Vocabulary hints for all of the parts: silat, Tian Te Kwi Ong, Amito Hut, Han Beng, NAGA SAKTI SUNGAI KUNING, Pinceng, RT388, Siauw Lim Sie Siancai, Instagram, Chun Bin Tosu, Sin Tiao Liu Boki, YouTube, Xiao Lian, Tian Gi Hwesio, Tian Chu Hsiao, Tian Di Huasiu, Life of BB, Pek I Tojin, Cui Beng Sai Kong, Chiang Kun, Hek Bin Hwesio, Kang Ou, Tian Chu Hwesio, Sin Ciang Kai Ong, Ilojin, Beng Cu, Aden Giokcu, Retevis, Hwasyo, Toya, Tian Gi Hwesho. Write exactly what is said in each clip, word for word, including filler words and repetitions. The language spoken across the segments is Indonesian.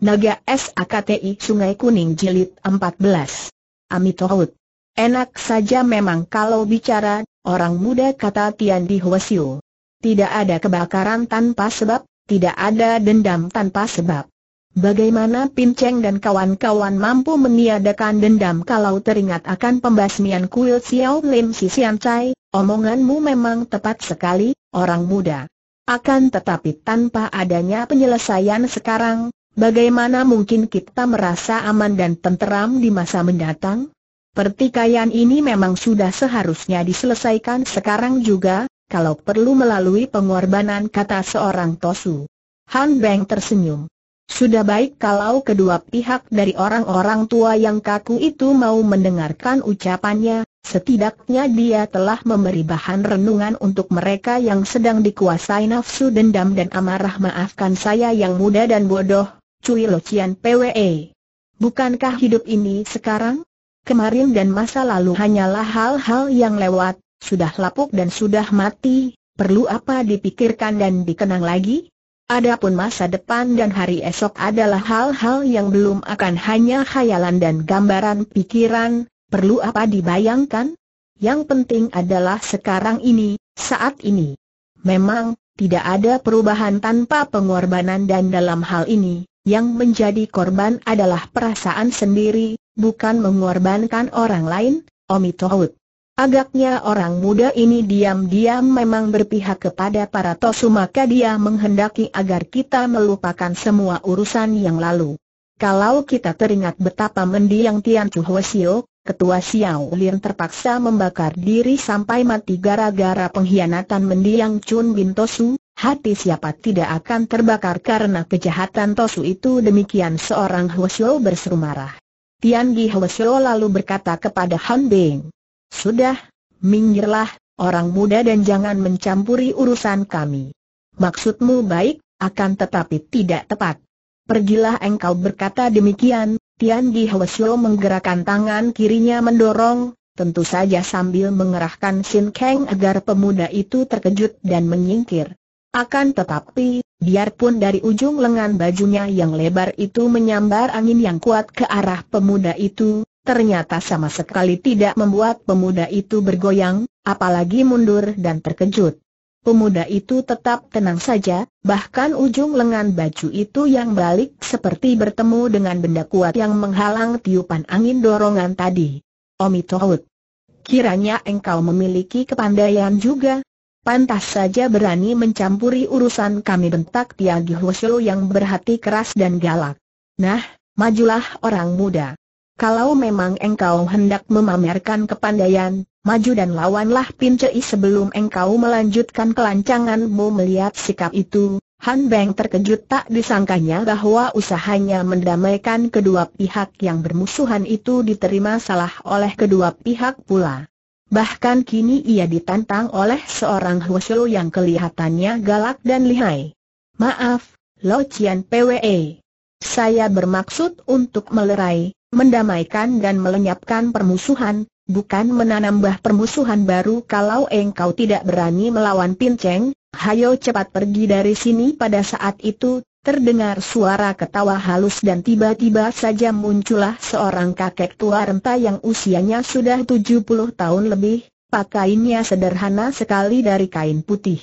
Naga S A K T I Sungai Kuning Jilid empat belas. Amito Hut. Enak saja memang kalau bicara, orang muda, kata Tian Di Huasiu. Tidak ada kebakaran tanpa sebab, tidak ada dendam tanpa sebab. Bagaimana Pinceng dan kawan-kawan mampu meniadakan dendam kalau teringat akan pembasmian kuil Siauw Lim Sie Siancai? Omonganmu memang tepat sekali, orang muda. Akan tetapi tanpa adanya penyelesaian sekarang, bagaimana mungkin kita merasa aman dan tenteram di masa mendatang? Pertikaian ini memang sudah seharusnya diselesaikan sekarang juga, kalau perlu melalui pengorbanan, kata seorang Tosu. Han Beng tersenyum. Sudah baik kalau kedua pihak dari orang-orang tua yang kaku itu mau mendengarkan ucapannya, setidaknya dia telah memberi bahan renungan untuk mereka yang sedang dikuasai nafsu dendam dan amarah. Maafkan saya yang muda dan bodoh, Cui Locian P W E. Bukankah hidup ini sekarang, kemarin dan masa lalu hanyalah hal-hal yang lewat, sudah lapuk dan sudah mati, perlu apa dipikirkan dan dikenang lagi? Adapun masa depan dan hari esok adalah hal-hal yang belum akan, hanya khayalan dan gambaran pikiran, perlu apa dibayangkan? Yang penting adalah sekarang ini, saat ini. Memang, tidak ada perubahan tanpa pengorbanan dan dalam hal ini, yang menjadi korban adalah perasaan sendiri, bukan mengorbankan orang lain. Amito Hut. Agaknya orang muda ini diam-diam memang berpihak kepada para Tosu, maka dia menghendaki agar kita melupakan semua urusan yang lalu. Kalau kita teringat betapa mendiang Tian Chu Hsiao, ketua Xiao Lian terpaksa membakar diri sampai mati gara-gara pengkhianatan mendiang Chun Bin Tosu, hati siapa tidak akan terbakar karena kejahatan Tosu itu? Demikian seorang Hwasyo berseru marah. Tian Gi Hwesho lalu berkata kepada Han Beng, sudah, minggirlah, orang muda, dan jangan mencampuri urusan kami. Maksudmu baik, akan tetapi tidak tepat. Pergilah engkau, berkata demikian. Tian Gi Hwesho menggerakkan tangan kirinya mendorong, tentu saja sambil mengerahkan Sin Kang agar pemuda itu terkejut dan menyingkir. Akan tetapi, biarpun dari ujung lengan bajunya yang lebar itu menyambar angin yang kuat ke arah pemuda itu, ternyata sama sekali tidak membuat pemuda itu bergoyang, apalagi mundur dan terkejut. Pemuda itu tetap tenang saja, bahkan ujung lengan baju itu yang balik seperti bertemu dengan benda kuat yang menghalang tiupan angin dorongan tadi. Amito Hut, kiranya engkau memiliki kepandaian juga. Pantas saja berani mencampuri urusan kami, bentak Tian Gi Hwesho yang berhati keras dan galak. Nah, majulah orang muda. Kalau memang engkau hendak memamerkan kepandaian, maju dan lawanlah Pincii. Sebelum engkau melanjutkan kelancanganmu, melihat sikap itu, Han Beng terkejut tak disangkanya bahwa usahanya mendamaikan kedua pihak yang bermusuhan itu diterima salah oleh kedua pihak pula. Bahkan kini ia ditantang oleh seorang Hwasyo yang kelihatannya galak dan lihai. Maaf, Locian P W E. Saya bermaksud untuk melerai, mendamaikan dan melenyapkan permusuhan, bukan menambah permusuhan baru. Kalau engkau tidak berani melawan Pinceng, hayo cepat pergi dari sini. Pada saat itu, terdengar suara ketawa halus dan tiba-tiba saja muncullah seorang kakek tua renta yang usianya sudah tujuh puluh tahun lebih, pakaiannya sederhana sekali dari kain putih.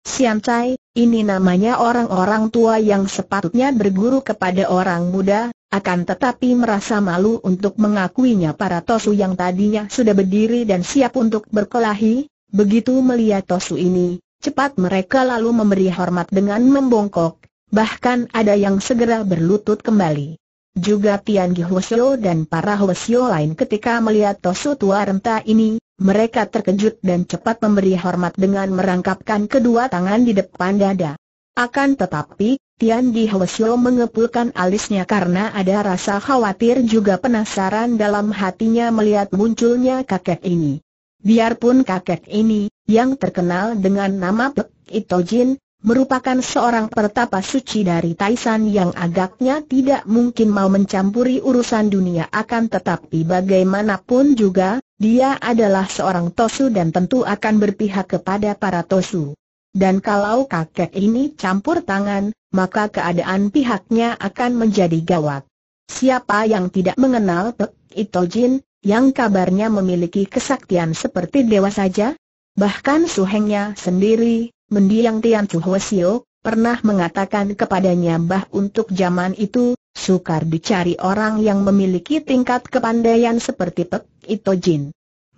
Siancai, ini namanya orang-orang tua yang sepatutnya berguru kepada orang muda, akan tetapi merasa malu untuk mengakuinya. Para Tosu yang tadinya sudah berdiri dan siap untuk berkelahi, begitu melihat Tosu ini, cepat mereka lalu memberi hormat dengan membungkuk. Bahkan ada yang segera berlutut kembali. Juga Tian Gi Hwesho dan para Hwasyo lain ketika melihat Tosu tua renta ini, mereka terkejut dan cepat memberi hormat dengan merangkapkan kedua tangan di depan dada. Akan tetapi, Tian Gi Hwesho mengepulkan alisnya karena ada rasa khawatir juga penasaran dalam hatinya melihat munculnya kakek ini. Biarpun kakek ini, yang terkenal dengan nama Pek I Tojin, merupakan seorang pertapa suci dari Taisan yang agaknya tidak mungkin mau mencampuri urusan dunia, akan tetapi bagaimanapun juga, dia adalah seorang Tosu dan tentu akan berpihak kepada para Tosu. Dan kalau kakek ini campur tangan, maka keadaan pihaknya akan menjadi gawat. Siapa yang tidak mengenal Pek I Tojin, yang kabarnya memiliki kesaktian seperti dewa saja? Bahkan suhengnya sendiri, mendiang Tian Chu Hwesio, pernah mengatakan kepadanya bah untuk zaman itu, sukar dicari orang yang memiliki tingkat kepandaian seperti Pek I Tojin.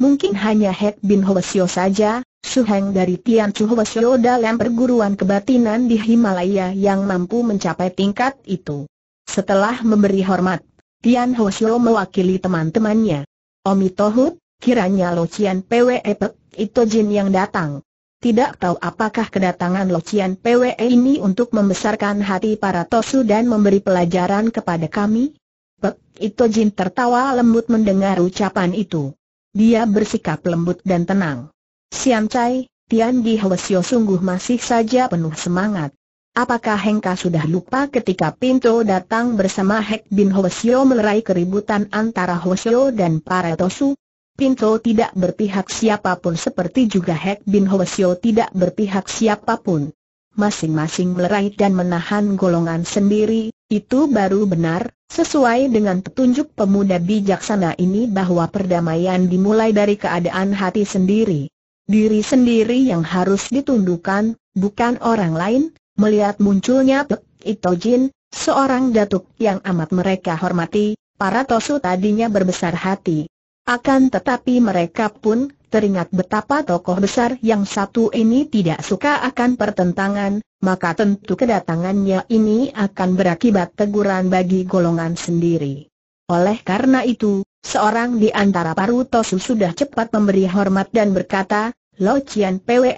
Mungkin hanya Het Bin Hwesio saja, suheng dari Tian Chu Hwesio dalam perguruan kebatinan di Himalaya yang mampu mencapai tingkat itu. Setelah memberi hormat, Tian Hwesio mewakili teman-temannya. Amito Hut, kiranya Locian Pwe Pek I Tojin yang datang. Tidak tahu apakah kedatangan Locian Pwe ini untuk membesarkan hati para Tosu dan memberi pelajaran kepada kami? Pek I Tojin tertawa lembut mendengar ucapan itu. Dia bersikap lembut dan tenang. Siancai, Tian Gi Hwesio sungguh masih saja penuh semangat. Apakah Hengka sudah lupa ketika Pinto datang bersama Hek Bin Hwesio melerai keributan antara Hwasyo dan para Tosu? Pinto tidak berpihak siapapun seperti juga Hek Bin Hwesio tidak berpihak siapapun. Masing-masing melerai dan menahan golongan sendiri, itu baru benar, sesuai dengan petunjuk pemuda bijaksana ini bahwa perdamaian dimulai dari keadaan hati sendiri. Diri sendiri yang harus ditundukkan, bukan orang lain. Melihat munculnya Pek I Tojin, seorang datuk yang amat mereka hormati, para Tosu tadinya berbesar hati. Akan tetapi mereka pun teringat betapa tokoh besar yang satu ini tidak suka akan pertentangan, maka tentu kedatangannya ini akan berakibat teguran bagi golongan sendiri. Oleh karena itu, seorang di antara para Tosu sudah cepat memberi hormat dan berkata, Locian Pwe,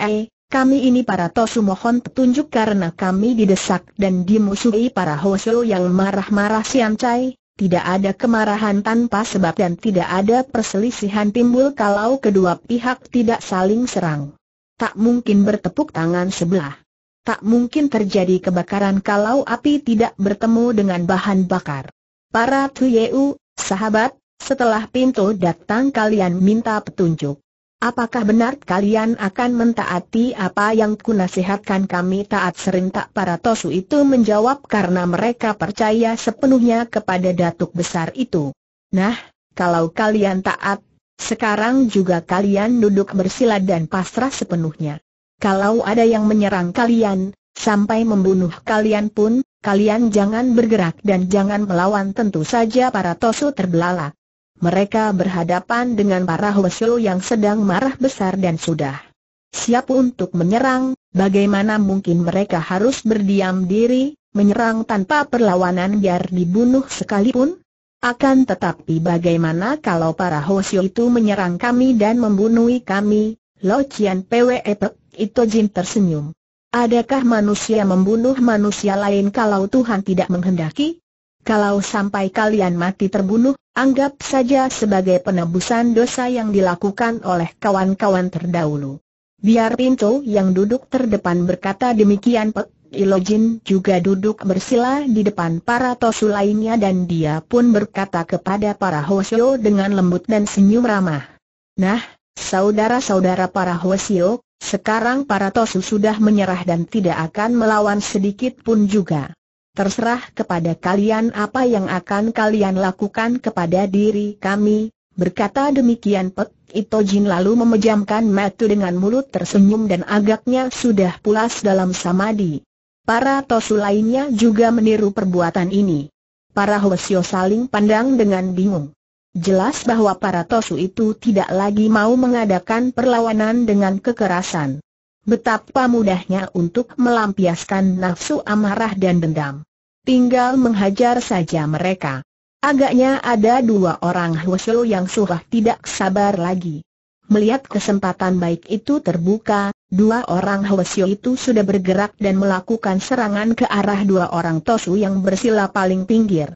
kami ini para Tosu mohon petunjuk karena kami didesak dan dimusuhi para Hwasyo yang marah-marah Siancai. Tidak ada kemarahan tanpa sebab dan tidak ada perselisihan timbul kalau kedua pihak tidak saling serang. Tak mungkin bertepuk tangan sebelah. Tak mungkin terjadi kebakaran kalau api tidak bertemu dengan bahan bakar. Para Tuyeu, sahabat, setelah Pinto datang kalian minta petunjuk. Apakah benar kalian akan mentaati apa yang kunasihatkan kami? Taat serentak para Tosu itu menjawab karena mereka percaya sepenuhnya kepada datuk besar itu. Nah, kalau kalian taat, sekarang juga kalian duduk bersila dan pasrah sepenuhnya. Kalau ada yang menyerang kalian, sampai membunuh kalian pun, kalian jangan bergerak dan jangan melawan. Tentu saja para Tosu terbelalak. Mereka berhadapan dengan para Hwasyo yang sedang marah besar dan sudah siap untuk menyerang. Bagaimana mungkin mereka harus berdiam diri, menyerang tanpa perlawanan biar dibunuh sekalipun? Akan tetapi bagaimana kalau para Hwasyo itu menyerang kami dan membunuh kami? Locian Pwe Pek I Tojin tersenyum. Adakah manusia membunuh manusia lain kalau Tuhan tidak menghendaki? Kalau sampai kalian mati terbunuh, anggap saja sebagai penebusan dosa yang dilakukan oleh kawan-kawan terdahulu. Biar Pinto yang duduk terdepan berkata demikian. Pek Ilojin juga duduk bersila di depan para Tosu lainnya dan dia pun berkata kepada para Hwasyo dengan lembut dan senyum ramah. Nah, saudara-saudara para Hwasyo, sekarang para Tosu sudah menyerah dan tidak akan melawan sedikit pun juga. Terserah kepada kalian apa yang akan kalian lakukan kepada diri kami. Berkata demikian Pek I Tojin lalu memejamkan mata dengan mulut tersenyum dan agaknya sudah pulas dalam samadi. Para Tosu lainnya juga meniru perbuatan ini. Para Hwasyo saling pandang dengan bingung. Jelas bahwa para Tosu itu tidak lagi mau mengadakan perlawanan dengan kekerasan. Betapa mudahnya untuk melampiaskan nafsu amarah dan dendam. Tinggal menghajar saja mereka. Agaknya ada dua orang Hwasyo yang sudah tidak sabar lagi. Melihat kesempatan baik itu terbuka, dua orang Hwasyo itu sudah bergerak dan melakukan serangan ke arah dua orang Tosu yang bersila paling pinggir.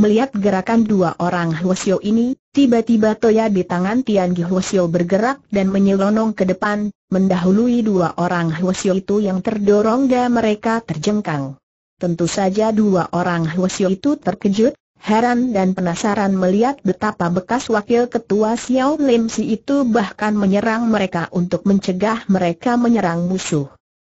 Melihat gerakan dua orang Hwasyo ini, tiba-tiba Toya di tangan Tian Gi Hwesio bergerak dan menyelonong ke depan, mendahului dua orang Hwasyo itu yang terdorong dan mereka terjengkang. Tentu saja dua orang Hwasyo itu terkejut, heran dan penasaran melihat betapa bekas wakil ketua Siauw Lim Sie itu bahkan menyerang mereka untuk mencegah mereka menyerang musuh.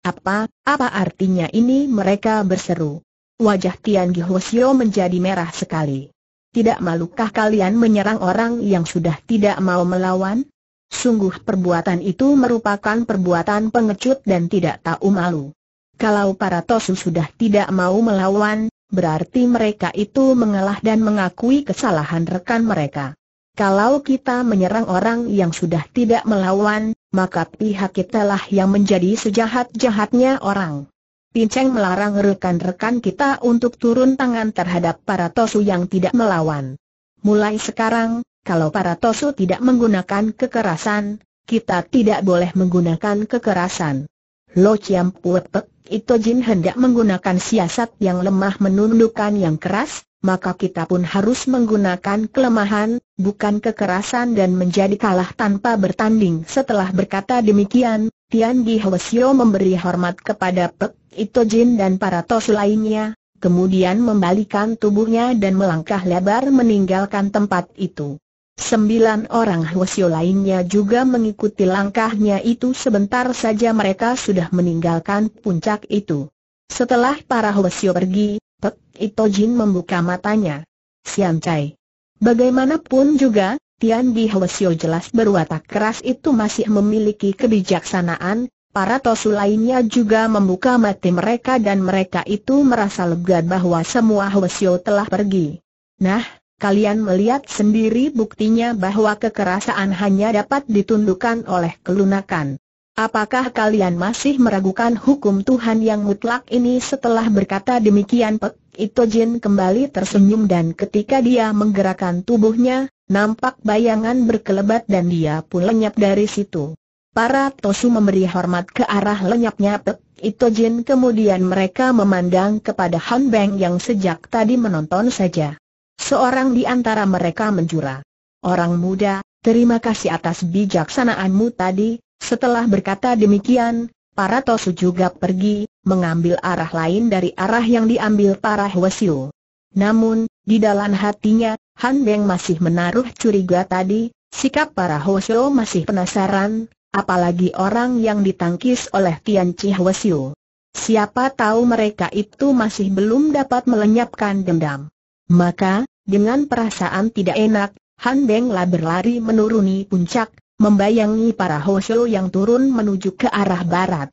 Apa, apa artinya ini? Mereka berseru. Wajah Tian Gi Hwesio menjadi merah sekali. Tidak malukah kalian menyerang orang yang sudah tidak mau melawan? Sungguh perbuatan itu merupakan perbuatan pengecut dan tidak tahu malu. Kalau para Tosu sudah tidak mau melawan, berarti mereka itu mengalah dan mengakui kesalahan rekan mereka. Kalau kita menyerang orang yang sudah tidak melawan, maka pihak kitalah yang menjadi sejahat-jahatnya orang. Pinceng melarang rekan-rekan kita untuk turun tangan terhadap para Tosu yang tidak melawan. Mulai sekarang, kalau para Tosu tidak menggunakan kekerasan, kita tidak boleh menggunakan kekerasan. Lo Chiam Puat Pek I Tojin hendak menggunakan siasat yang lemah menundukkan yang keras, maka kita pun harus menggunakan kelemahan, bukan kekerasan dan menjadi kalah tanpa bertanding. Setelah berkata demikian, Tian Gi Hwesio memberi hormat kepada Pek I Tojin dan para Tosu lainnya, kemudian membalikan tubuhnya dan melangkah lebar meninggalkan tempat itu. Sembilan orang Hwasyo lainnya juga mengikuti langkahnya itu. Sebentar saja mereka sudah meninggalkan puncak itu. Setelah para Hwasyo pergi, Pek I Tojin membuka matanya. Siancai. Bagaimanapun juga, Tian Gi Hwesio jelas berwatak keras itu masih memiliki kebijaksanaan. Para Tosu lainnya juga membuka mata mereka dan mereka itu merasa lega bahwa semua Hwasyo telah pergi. Nah, kalian melihat sendiri buktinya bahwa kekerasan hanya dapat ditundukkan oleh kelunakan. Apakah kalian masih meragukan hukum Tuhan yang mutlak ini? Setelah berkata demikian, Pek I Tojin kembali tersenyum dan ketika dia menggerakkan tubuhnya, nampak bayangan berkelebat dan dia pun lenyap dari situ. Para Tosu memberi hormat ke arah lenyapnya Pek I Tojin, kemudian mereka memandang kepada Han Beng yang sejak tadi menonton saja. Seorang di antara mereka menjura. Orang muda, terima kasih atas bijaksanaanmu tadi. Setelah berkata demikian, para Tosu juga pergi, mengambil arah lain dari arah yang diambil para Hwasyu. Namun, di dalam hatinya, Han Beng masih menaruh curiga tadi. Sikap para Hwasyu masih penasaran, apalagi orang yang ditangkis oleh Tian Gi Hwesio. Siapa tahu mereka itu masih belum dapat melenyapkan dendam. Maka, dengan perasaan tidak enak, Han Beng lah berlari menuruni puncak, membayangi para Hwasyo yang turun menuju ke arah barat.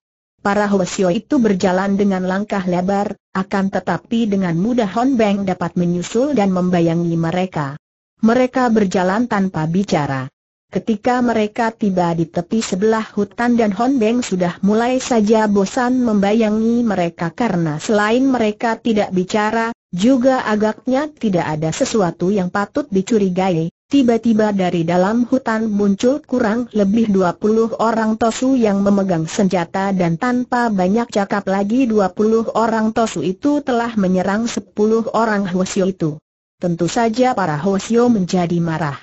Para Hwasyo itu berjalan dengan langkah lebar, akan tetapi dengan mudah Han Beng dapat menyusul dan membayangi mereka. Mereka berjalan tanpa bicara. Ketika mereka tiba di tepi sebelah hutan dan Han Beng sudah mulai saja bosan membayangi mereka karena selain mereka tidak bicara, juga agaknya tidak ada sesuatu yang patut dicurigai. Tiba-tiba dari dalam hutan muncul kurang lebih dua puluh orang Tosu yang memegang senjata dan tanpa banyak cakap lagi dua puluh orang Tosu itu telah menyerang sepuluh orang Hwasyo itu. Tentu saja para Hwasyo menjadi marah.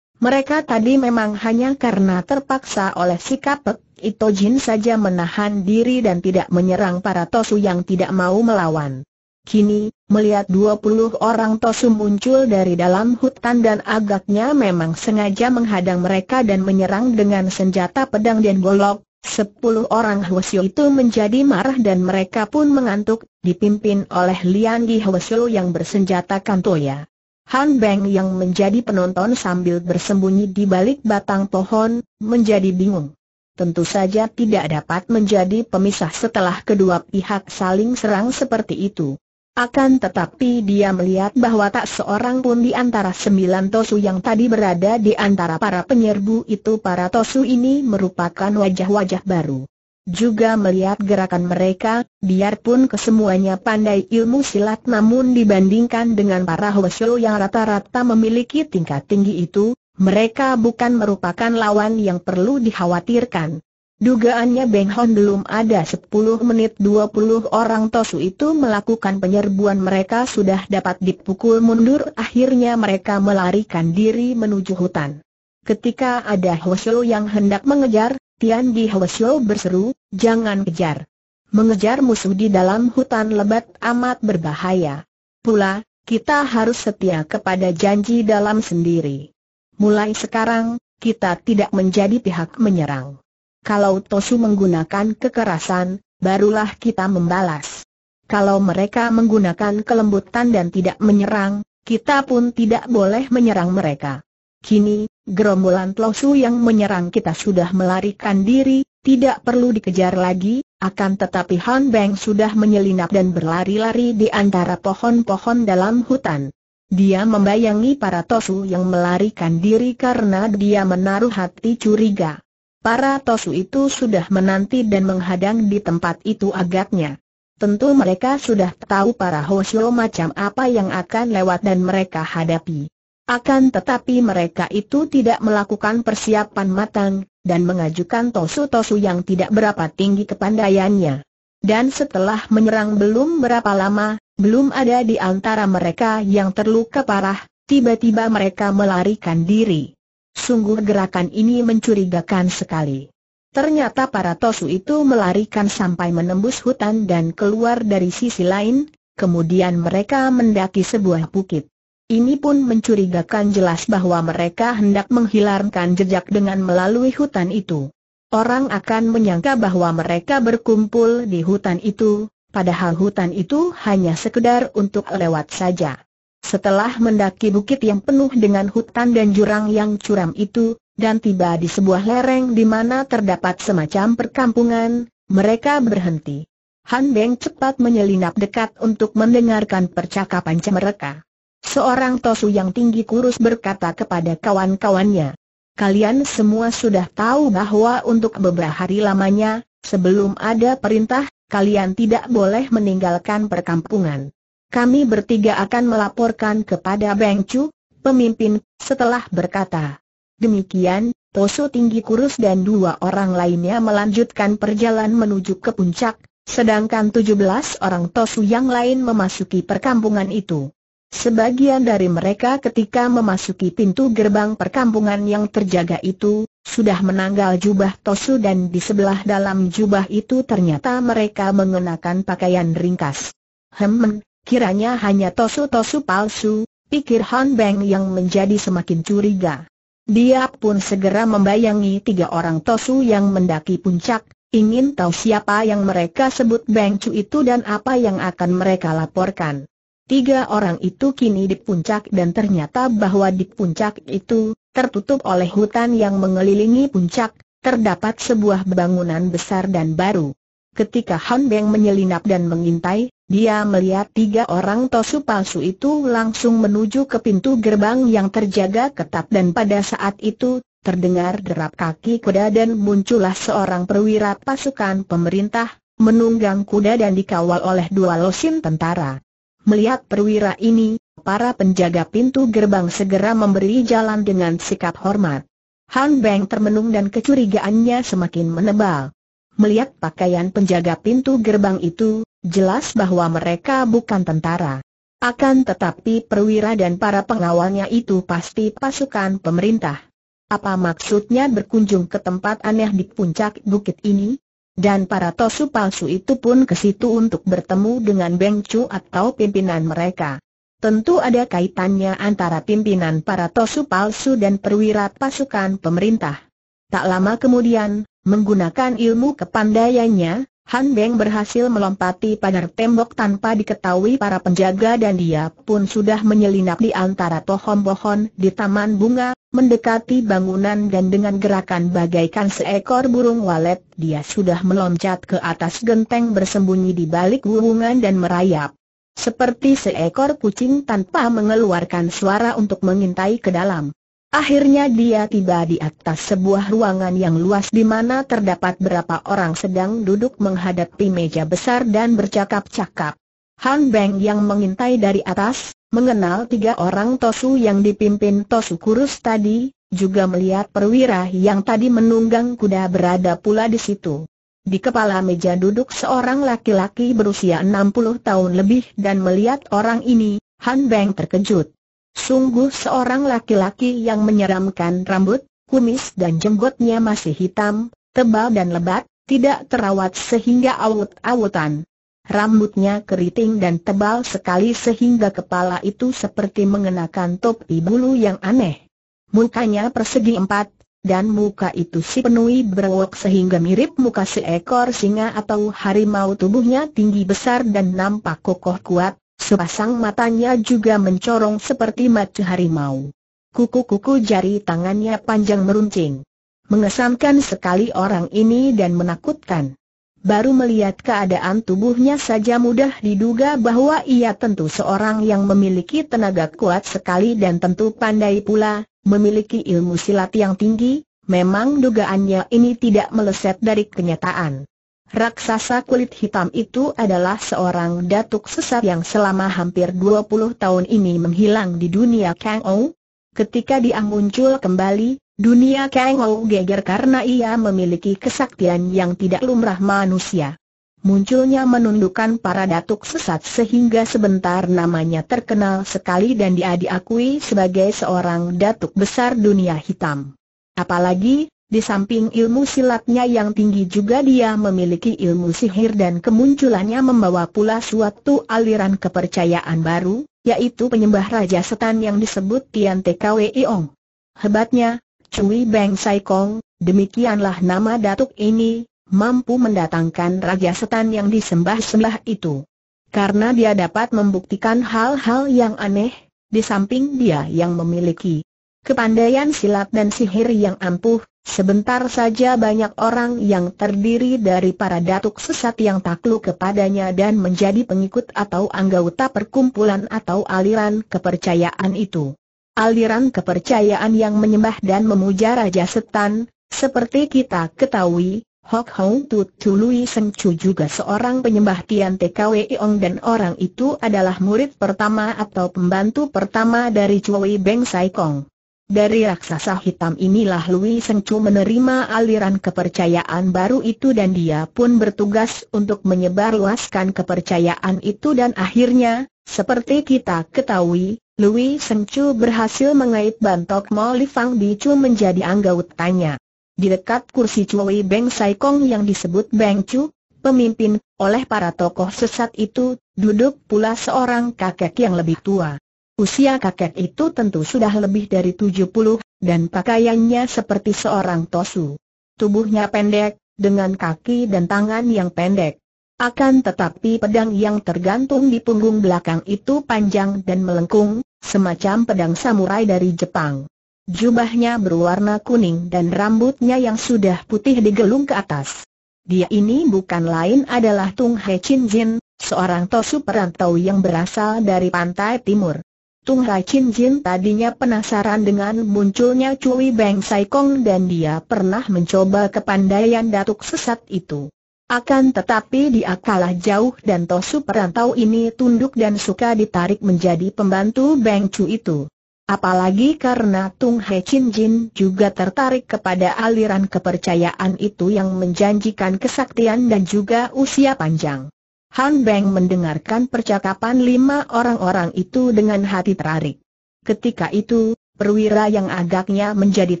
Mereka tadi memang hanya karena terpaksa oleh sikap Pek I Tojin saja menahan diri dan tidak menyerang para Tosu yang tidak mau melawan. Kini, melihat dua puluh orang Tosu muncul dari dalam hutan dan agaknya memang sengaja menghadang mereka dan menyerang dengan senjata pedang dan golok, sepuluh orang Hwasyo itu menjadi marah dan mereka pun mengantuk, dipimpin oleh Tian Gi Hwesio yang bersenjatakan Toya. Han Beng yang menjadi penonton sambil bersembunyi di balik batang pohon, menjadi bingung. Tentu saja tidak dapat menjadi pemisah setelah kedua pihak saling serang seperti itu. Akan tetapi dia melihat bahwa tak seorang pun di antara sembilan Tosu yang tadi berada di antara para penyerbu itu. Para Tosu ini merupakan wajah-wajah baru. Juga melihat gerakan mereka, biarpun kesemuanya pandai ilmu silat namun dibandingkan dengan para Hwasyo yang rata-rata memiliki tingkat tinggi itu, mereka bukan merupakan lawan yang perlu dikhawatirkan. Dugaannya Beng Hon belum ada sepuluh menit dua puluh orang Tosu itu melakukan penyerbuan mereka sudah dapat dipukul mundur. Akhirnya mereka melarikan diri menuju hutan. Ketika ada Hwasyo yang hendak mengejar, Tian Gi Hwesio berseru, "Jangan kejar. Mengejar musuh di dalam hutan lebat amat berbahaya. Pula, kita harus setia kepada janji dalam sendiri. Mulai sekarang, kita tidak menjadi pihak menyerang. Kalau Tosu menggunakan kekerasan, barulah kita membalas. Kalau mereka menggunakan kelembutan dan tidak menyerang, kita pun tidak boleh menyerang mereka. Kini, gerombolan Tosu yang menyerang kita sudah melarikan diri, tidak perlu dikejar lagi, akan tetapi Han Beng sudah menyelinap dan berlari-lari di antara pohon-pohon dalam hutan. Dia membayangi para Tosu yang melarikan diri karena dia menaruh hati curiga. Para Tosu itu sudah menanti dan menghadang di tempat itu agaknya. Tentu mereka sudah tahu para Hwasyo macam apa yang akan lewat dan mereka hadapi. Akan tetapi mereka itu tidak melakukan persiapan matang, dan mengajukan tosu-tosu yang tidak berapa tinggi kepandaiannya. Dan setelah menyerang belum berapa lama, belum ada di antara mereka yang terluka parah, tiba-tiba mereka melarikan diri. Sungguh gerakan ini mencurigakan sekali. Ternyata para Tosu itu melarikan sampai menembus hutan dan keluar dari sisi lain, kemudian mereka mendaki sebuah bukit. Ini pun mencurigakan jelas bahwa mereka hendak menghilangkan jejak dengan melalui hutan itu. Orang akan menyangka bahwa mereka berkumpul di hutan itu, padahal hutan itu hanya sekedar untuk lewat saja. Setelah mendaki bukit yang penuh dengan hutan dan jurang yang curam itu, dan tiba di sebuah lereng di mana terdapat semacam perkampungan, mereka berhenti. Han Beng cepat menyelinap dekat untuk mendengarkan percakapan mereka. Seorang Tosu yang tinggi kurus berkata kepada kawan-kawannya, "Kalian semua sudah tahu bahwa untuk beberapa hari lamanya, sebelum ada perintah, kalian tidak boleh meninggalkan perkampungan. Kami bertiga akan melaporkan kepada Beng Cu, pemimpin." Setelah berkata demikian, Tosu tinggi kurus dan dua orang lainnya melanjutkan perjalanan menuju ke puncak, sedangkan tujuh belas orang Tosu yang lain memasuki perkampungan itu. Sebagian dari mereka ketika memasuki pintu gerbang perkampungan yang terjaga itu, sudah menanggal jubah Tosu dan di sebelah dalam jubah itu ternyata mereka mengenakan pakaian ringkas. Hemen, kiranya hanya Tosu-Tosu palsu, pikir Han Beng yang menjadi semakin curiga. Dia pun segera membayangi tiga orang Tosu yang mendaki puncak, ingin tahu siapa yang mereka sebut Beng Cu itu dan apa yang akan mereka laporkan. Tiga orang itu kini di puncak dan ternyata bahwa di puncak itu, tertutup oleh hutan yang mengelilingi puncak, terdapat sebuah bangunan besar dan baru. Ketika Han Beng menyelinap dan mengintai, dia melihat tiga orang Tosu palsu itu langsung menuju ke pintu gerbang yang terjaga ketat dan pada saat itu, terdengar derap kaki kuda dan muncullah seorang perwira pasukan pemerintah, menunggang kuda dan dikawal oleh dua losin tentara. Melihat perwira ini, para penjaga pintu gerbang segera memberi jalan dengan sikap hormat. Han Beng termenung dan kecurigaannya semakin menebal. Melihat pakaian penjaga pintu gerbang itu, jelas bahwa mereka bukan tentara. Akan tetapi perwira dan para pengawalnya itu pasti pasukan pemerintah. Apa maksudnya berkunjung ke tempat aneh di puncak bukit ini? Dan para Tosu palsu itu pun ke situ untuk bertemu dengan Beng Cu atau pimpinan mereka. Tentu ada kaitannya antara pimpinan para Tosu palsu dan perwira pasukan pemerintah. Tak lama kemudian, menggunakan ilmu kepandaiannya, Han Beng berhasil melompati pagar tembok tanpa diketahui para penjaga dan dia pun sudah menyelinap di antara pohon-pohon di taman bunga, mendekati bangunan dan dengan gerakan bagaikan seekor burung walet, dia sudah meloncat ke atas genteng bersembunyi di balik gulungan dan merayap. Seperti seekor kucing tanpa mengeluarkan suara untuk mengintai ke dalam. Akhirnya dia tiba di atas sebuah ruangan yang luas di mana terdapat berapa orang sedang duduk menghadapi meja besar dan bercakap-cakap. Han Beng yang mengintai dari atas, mengenal tiga orang Tosu yang dipimpin Tosu kurus tadi, juga melihat perwira yang tadi menunggang kuda berada pula di situ. Di kepala meja duduk seorang laki-laki berusia enam puluh tahun lebih dan melihat orang ini, Han Beng terkejut. Sungguh seorang laki-laki yang menyeramkan, rambut, kumis dan jenggotnya masih hitam, tebal dan lebat, tidak terawat sehingga awut-awutan. Rambutnya keriting dan tebal sekali sehingga kepala itu seperti mengenakan topi bulu yang aneh. Mukanya persegi empat, dan muka itu si penuhi berwok sehingga mirip muka seekor singa atau harimau. Tubuhnya tinggi besar dan nampak kokoh kuat, sepasang matanya juga mencorong seperti mata harimau. Kuku-kuku jari tangannya panjang meruncing. Mengesankan sekali orang ini dan menakutkan. Baru melihat keadaan tubuhnya saja mudah diduga bahwa ia tentu seorang yang memiliki tenaga kuat sekali dan tentu pandai pula, memiliki ilmu silat yang tinggi. Memang dugaannya ini tidak meleset dari kenyataan. Raksasa kulit hitam itu adalah seorang datuk sesat yang selama hampir dua puluh tahun ini menghilang di dunia Kang Ou. Ketika dia muncul kembali, dunia Kang Ou geger karena ia memiliki kesaktian yang tidak lumrah manusia. Munculnya menundukkan para datuk sesat sehingga sebentar namanya terkenal sekali dan dia diakui sebagai seorang datuk besar dunia hitam. Apalagi, di samping ilmu silatnya yang tinggi juga dia memiliki ilmu sihir dan kemunculannya membawa pula suatu aliran kepercayaan baru, yaitu penyembah raja setan yang disebut Tian Te Kwi Ong. Hebatnya, Cui Beng Sai Kong, demikianlah nama datuk ini, mampu mendatangkan raja setan yang disembah-sembah itu. Karena dia dapat membuktikan hal-hal yang aneh, di samping dia yang memiliki kepandaian silat dan sihir yang ampuh, sebentar saja banyak orang yang terdiri dari para datuk sesat yang takluk kepadanya dan menjadi pengikut atau anggota perkumpulan atau aliran kepercayaan itu. Aliran kepercayaan yang menyembah dan memuja raja setan, seperti kita ketahui, Hok Hong Tutu Lui Seng Cu juga seorang penyembah Tian Te Kwi Ong dan orang itu adalah murid pertama atau pembantu pertama dari Cui Beng Sai Kong. Dari raksasa hitam inilah Lui Seng Cu menerima aliran kepercayaan baru itu dan dia pun bertugas untuk menyebarluaskan kepercayaan itu dan akhirnya, seperti kita ketahui, Lui Seng Cu berhasil mengait Bantok Mo Li Fang Bicu menjadi anggotanya. Di dekat kursi Cui Beng Sai Kong yang disebut Beng Cu, pemimpin oleh para tokoh sesat itu, duduk pula seorang kakek yang lebih tua. Usia kakek itu tentu sudah lebih dari tujuh puluh, dan pakaiannya seperti seorang tosu. Tubuhnya pendek, dengan kaki dan tangan yang pendek. Akan tetapi pedang yang tergantung di punggung belakang itu panjang dan melengkung, semacam pedang samurai dari Jepang. Jubahnya berwarna kuning dan rambutnya yang sudah putih digelung ke atas. Dia ini bukan lain adalah Tung Hai Cinjin, seorang tosu perantau yang berasal dari pantai timur. Tung Hai Cinjin tadinya penasaran dengan munculnya Cui Beng Sai Kong dan dia pernah mencoba kepandaian datuk sesat itu. Akan tetapi dia kalah jauh dan tosu perantau ini tunduk dan suka ditarik menjadi pembantu Beng Cu itu. Apalagi karena Tung Hai Cinjin juga tertarik kepada aliran kepercayaan itu yang menjanjikan kesaktian dan juga usia panjang. Han Beng mendengarkan percakapan lima orang-orang itu dengan hati tertarik. Ketika itu, perwira yang agaknya menjadi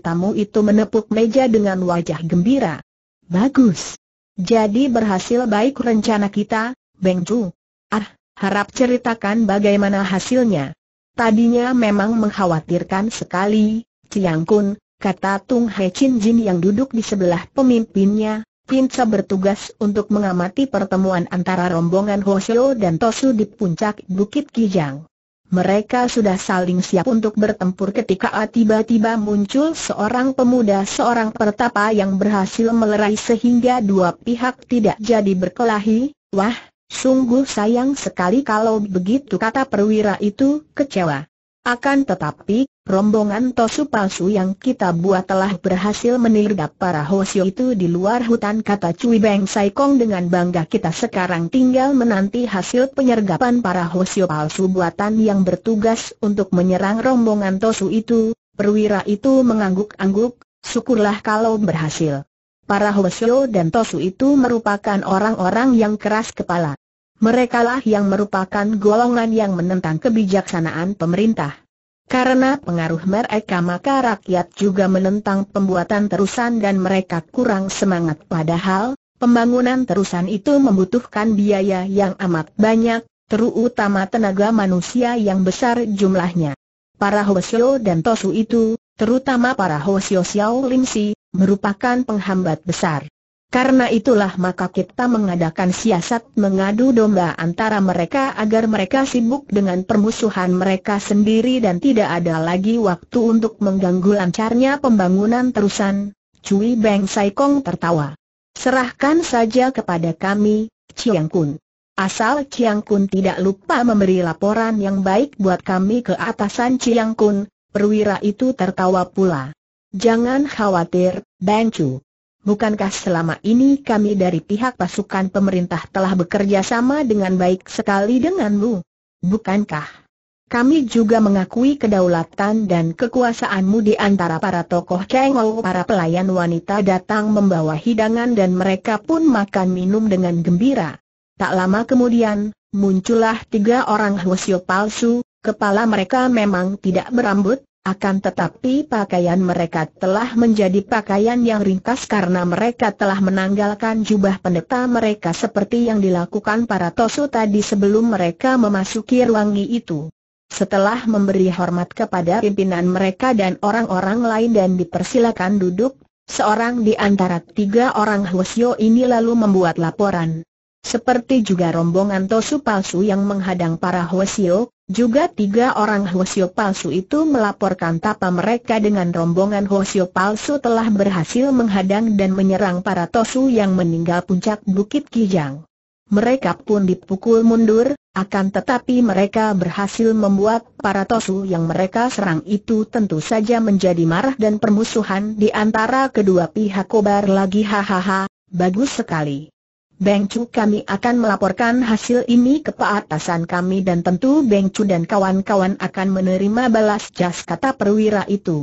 tamu itu menepuk meja dengan wajah gembira. Bagus. Jadi berhasil baik rencana kita, Beng Cu. Ah, harap ceritakan bagaimana hasilnya. Tadinya memang mengkhawatirkan sekali, Chiang Kun, kata Tung Hai Cinjin yang duduk di sebelah pemimpinnya. Pinceng bertugas untuk mengamati pertemuan antara rombongan Hwasyo dan Tosu di puncak Bukit Kijang. Mereka sudah saling siap untuk bertempur ketika tiba-tiba muncul seorang pemuda seorang pertapa yang berhasil melerai sehingga dua pihak tidak jadi berkelahi. Wah, sungguh sayang sekali kalau begitu, kata perwira itu kecewa. Akan tetapi, rombongan tosu palsu yang kita buat telah berhasil menirdap para Hwasyo itu di luar hutan, kata Cui Beng Sai Kong dengan bangga. Kita sekarang tinggal menanti hasil penyergapan para Hwasyo palsu buatan yang bertugas untuk menyerang rombongan tosu itu. Perwira itu mengangguk-angguk, syukurlah kalau berhasil. Para Hwasyo dan tosu itu merupakan orang-orang yang keras kepala. Merekalah yang merupakan golongan yang menentang kebijaksanaan pemerintah. Karena pengaruh mereka maka rakyat juga menentang pembuatan terusan dan mereka kurang semangat, padahal pembangunan terusan itu membutuhkan biaya yang amat banyak, terutama tenaga manusia yang besar jumlahnya. Para Hwasyo dan tosu itu terutama para Hwasyo Siauw Lim Sie, merupakan penghambat besar. Karena itulah maka kita mengadakan siasat mengadu domba antara mereka agar mereka sibuk dengan permusuhan mereka sendiri dan tidak ada lagi waktu untuk mengganggu lancarnya pembangunan terusan. Cui Beng Sai Kong tertawa. Serahkan saja kepada kami, Chiang Kun. Asal Chiang Kun tidak lupa memberi laporan yang baik buat kami ke atasan Chiang Kun. Perwira itu tertawa pula. Jangan khawatir, Beng Cu. Bukankah selama ini kami dari pihak pasukan pemerintah telah bekerja sama dengan baik sekali denganmu? Bukankah? Kami juga mengakui kedaulatan dan kekuasaanmu di antara para tokoh Chengou. Para pelayan wanita datang membawa hidangan dan mereka pun makan minum dengan gembira. Tak lama kemudian, muncullah tiga orang Hwasyo palsu. Kepala mereka memang tidak berambut, akan tetapi pakaian mereka telah menjadi pakaian yang ringkas karena mereka telah menanggalkan jubah pendeta mereka seperti yang dilakukan para Tosu tadi sebelum mereka memasuki ruangi itu. Setelah memberi hormat kepada pimpinan mereka dan orang-orang lain dan dipersilakan duduk, seorang di antara tiga orang Hwasyo ini lalu membuat laporan. Seperti juga rombongan Tosu palsu yang menghadang para Hwasyo, juga tiga orang Hwasyo palsu itu melaporkan tapa mereka dengan rombongan Hwasyo palsu telah berhasil menghadang dan menyerang para Tosu yang meninggal puncak Bukit Kijang. Mereka pun dipukul mundur, akan tetapi mereka berhasil membuat para Tosu yang mereka serang itu tentu saja menjadi marah dan permusuhan di antara kedua pihak kobar lagi. Hahaha, bagus sekali. Beng Cu, kami akan melaporkan hasil ini ke atasan kami dan tentu Beng Cu dan kawan-kawan akan menerima balas jas, kata perwira itu.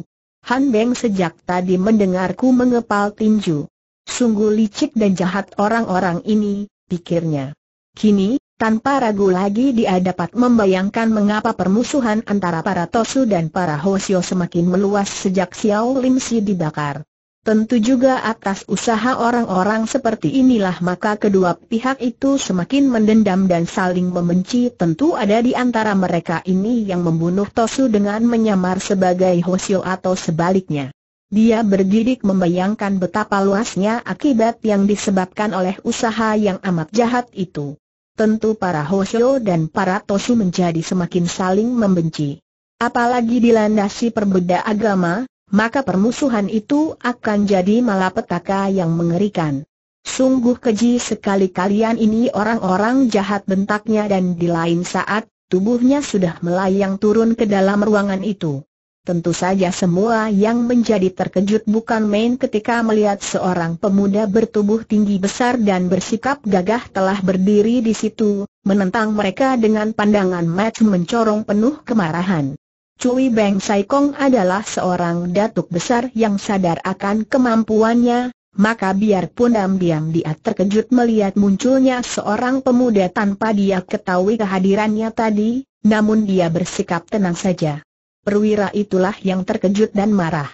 Han Beng sejak tadi mendengarku mengepal tinju. Sungguh licik dan jahat orang-orang ini, pikirnya. Kini, tanpa ragu lagi dia dapat membayangkan mengapa permusuhan antara para Tosu dan para Hwasyo semakin meluas sejak Siauw Lim Sie dibakar. Tentu juga atas usaha orang-orang seperti inilah maka kedua pihak itu semakin mendendam dan saling membenci. Tentu ada di antara mereka ini yang membunuh Tosu dengan menyamar sebagai Hwasyo atau sebaliknya. Dia bergidik membayangkan betapa luasnya akibat yang disebabkan oleh usaha yang amat jahat itu. Tentu para Hwasyo dan para Tosu menjadi semakin saling membenci. Apalagi dilandasi perbedaan agama, maka permusuhan itu akan jadi malapetaka yang mengerikan. Sungguh keji sekali kalian ini orang-orang jahat, bentaknya, dan di lain saat tubuhnya sudah melayang turun ke dalam ruangan itu. Tentu saja semua yang menjadi terkejut bukan main ketika melihat seorang pemuda bertubuh tinggi besar dan bersikap gagah telah berdiri di situ, menentang mereka dengan pandangan mata mencorong penuh kemarahan. Cui Beng Sai Kong adalah seorang datuk besar yang sadar akan kemampuannya, maka biarpun diam-diam dia terkejut melihat munculnya seorang pemuda tanpa dia ketahui kehadirannya tadi, namun dia bersikap tenang saja. Perwira itulah yang terkejut dan marah.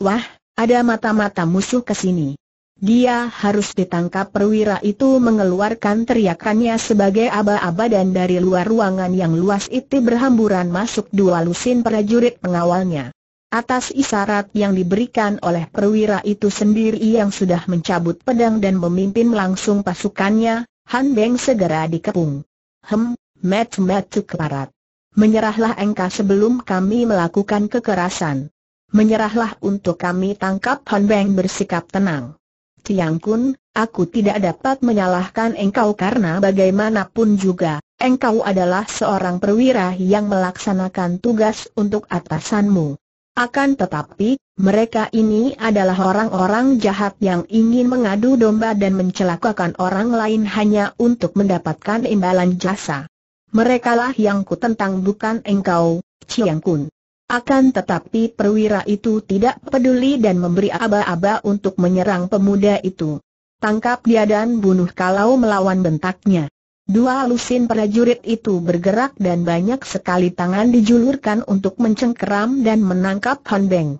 Wah, ada mata-mata musuh ke sini. Dia harus ditangkap. Perwira itu mengeluarkan teriakannya sebagai aba-aba dan dari luar ruangan yang luas itu berhamburan masuk dua lusin prajurit pengawalnya. Atas isyarat yang diberikan oleh perwira itu sendiri yang sudah mencabut pedang dan memimpin langsung pasukannya, Han Beng segera dikepung. Hem, metu-metu keparat. Menyerahlah engkau sebelum kami melakukan kekerasan. Menyerahlah untuk kami tangkap. Han Beng bersikap tenang. Chiang Kun, aku tidak dapat menyalahkan engkau karena bagaimanapun juga, engkau adalah seorang perwira yang melaksanakan tugas untuk atasanmu. Akan tetapi, mereka ini adalah orang-orang jahat yang ingin mengadu domba dan mencelakakan orang lain hanya untuk mendapatkan imbalan jasa. Merekalah yang kutentang, bukan engkau, Chiang Kun. Akan tetapi perwira itu tidak peduli dan memberi aba-aba untuk menyerang pemuda itu. Tangkap dia dan bunuh kalau melawan, bentaknya. Dua lusin prajurit itu bergerak dan banyak sekali tangan dijulurkan untuk mencengkeram dan menangkap Han Beng.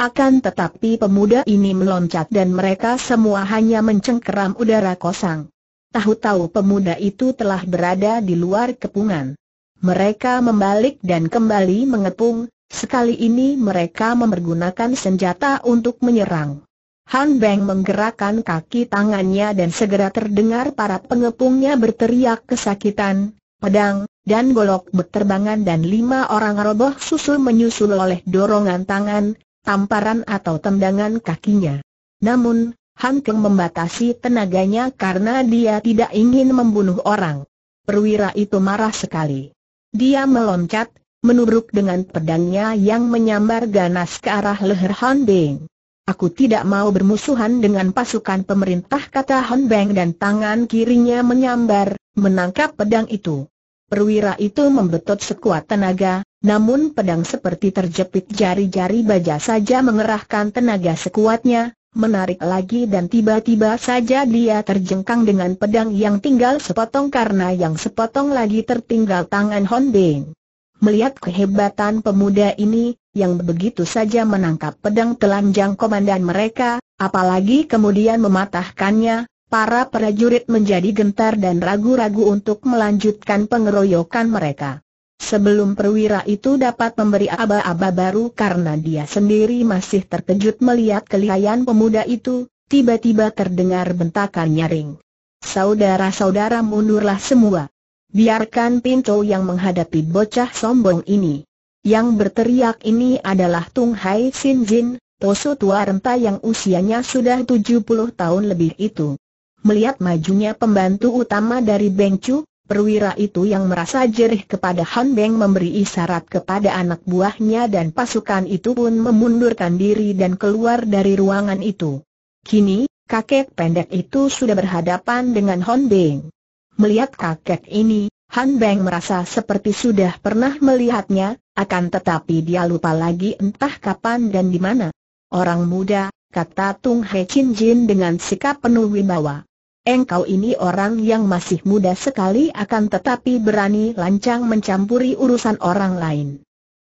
Akan tetapi pemuda ini meloncat dan mereka semua hanya mencengkeram udara kosong. Tahu-tahu pemuda itu telah berada di luar kepungan. Mereka membalik dan kembali mengepung. Sekali ini mereka mempergunakan senjata untuk menyerang. Han Beng menggerakkan kaki tangannya dan segera terdengar para pengepungnya berteriak kesakitan, pedang, dan golok berterbangan dan lima orang roboh susul menyusul oleh dorongan tangan, tamparan atau tendangan kakinya. Namun, Han Beng membatasi tenaganya karena dia tidak ingin membunuh orang. Perwira itu marah sekali. Dia meloncat, menubruk dengan pedangnya yang menyambar ganas ke arah leher Han Beng. Aku tidak mau bermusuhan dengan pasukan pemerintah, kata Han Beng, dan tangan kirinya menyambar, menangkap pedang itu. Perwira itu membetot sekuat tenaga, namun pedang seperti terjepit jari-jari baja saja mengerahkan tenaga sekuatnya, menarik lagi dan tiba-tiba saja dia terjengkang dengan pedang yang tinggal sepotong karena yang sepotong lagi tertinggal tangan Han Beng. Melihat kehebatan pemuda ini, yang begitu saja menangkap pedang telanjang komandan mereka, apalagi kemudian mematahkannya, para prajurit menjadi gentar dan ragu-ragu untuk melanjutkan pengeroyokan mereka. Sebelum perwira itu dapat memberi aba-aba baru karena dia sendiri masih terkejut melihat kelihayan pemuda itu, tiba-tiba terdengar bentakan nyaring. Saudara-saudara, mundurlah semua. Biarkan Pinto yang menghadapi bocah sombong ini. Yang berteriak ini adalah Tung Hai Cinjin, Tosu tua renta yang usianya sudah tujuh puluh tahun lebih itu. Melihat majunya pembantu utama dari Beng Cu, perwira itu yang merasa jerih kepada Han Beng memberi isyarat kepada anak buahnya dan pasukan itu pun memundurkan diri dan keluar dari ruangan itu. Kini, kakek pendek itu sudah berhadapan dengan Han Beng. Melihat kakek ini, Han Beng merasa seperti sudah pernah melihatnya, akan tetapi dia lupa lagi entah kapan dan di mana. Orang muda, kata Tung Hai Cinjin dengan sikap penuh wibawa. Engkau ini orang yang masih muda sekali akan tetapi berani lancang mencampuri urusan orang lain.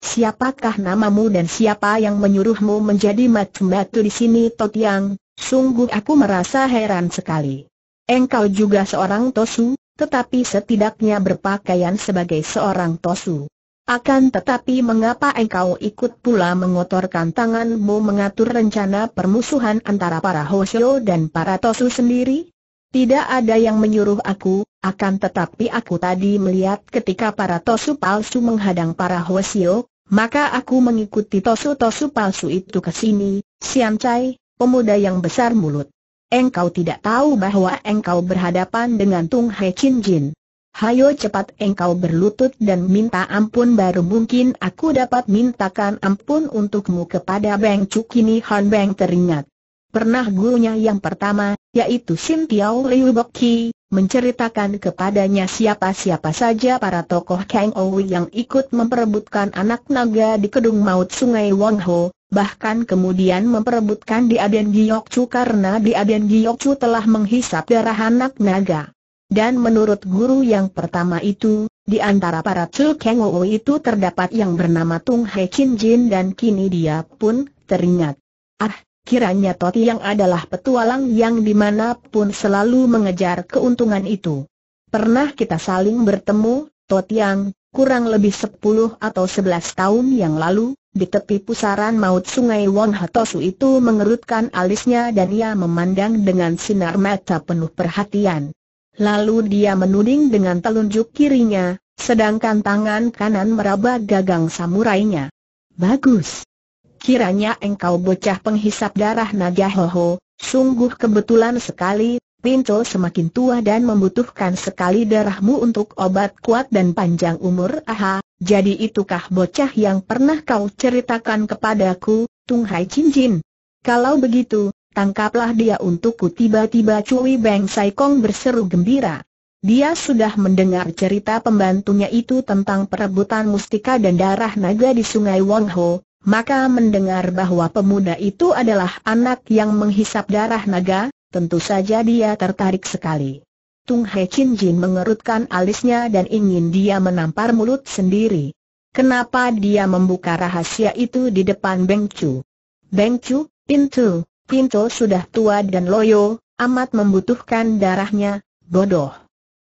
Siapakah namamu dan siapa yang menyuruhmu menjadi macam batu di sini? Totiang, sungguh aku merasa heran sekali. Engkau juga seorang Tosu, tetapi setidaknya berpakaian sebagai seorang Tosu. Akan tetapi mengapa engkau ikut pula mengotorkan tanganmu mengatur rencana permusuhan antara para Hwasyo dan para Tosu sendiri? Tidak ada yang menyuruh aku, akan tetapi aku tadi melihat ketika para Tosu palsu menghadang para Hwasyo, maka aku mengikuti Tosu-Tosu palsu itu ke sini. Siancai, pemuda yang besar mulut. Engkau tidak tahu bahwa engkau berhadapan dengan Tung Hai Cinjin. Hayo cepat engkau berlutut dan minta ampun, baru mungkin aku dapat mintakan ampun untukmu kepada Beng Cu. Kini Han Beng teringat. Pernah gurunya yang pertama, yaitu Sin Tiao Liu Boki, menceritakan kepadanya siapa-siapa saja para tokoh Kang Owi yang ikut memperebutkan anak naga di Kedung Maut Sungai Wong Ho. Bahkan kemudian memperebutkan di Aden Giokcu karena di Aden Giokcu telah menghisap darah anak naga. Dan menurut guru yang pertama itu, di antara para Chulkeng Owo itu terdapat yang bernama Tung Hai Cinjin, dan kini dia pun teringat. Ah, kiranya Toti yang adalah petualang yang dimanapun selalu mengejar keuntungan itu. Pernah kita saling bertemu, Toti yang kurang lebih sepuluh atau sebelas tahun yang lalu. Di tepi pusaran maut sungai Wong Ho, Tosu itu mengerutkan alisnya dan ia memandang dengan sinar mata penuh perhatian. Lalu dia menuding dengan telunjuk kirinya, sedangkan tangan kanan meraba gagang samurainya. Bagus. Kiranya engkau bocah penghisap darah naga Hoho, sungguh kebetulan sekali. Pinto semakin tua dan membutuhkan sekali darahmu untuk obat kuat dan panjang umur. Aha, jadi itukah bocah yang pernah kau ceritakan kepadaku, Tung Hai Cinjin? Kalau begitu, tangkaplah dia untukku. Tiba-tiba Cui Beng Sai Kong berseru gembira. Dia sudah mendengar cerita pembantunya itu tentang perebutan mustika dan darah naga di Sungai Wong Ho, maka mendengar bahwa pemuda itu adalah anak yang menghisap darah naga. Tentu saja dia tertarik sekali. Tung Hai Cinjin mengerutkan alisnya dan ingin dia menampar mulut sendiri. Kenapa dia membuka rahasia itu di depan Beng Cu? Beng Cu, Pinto, Pinto sudah tua dan loyo, amat membutuhkan darahnya, bodoh.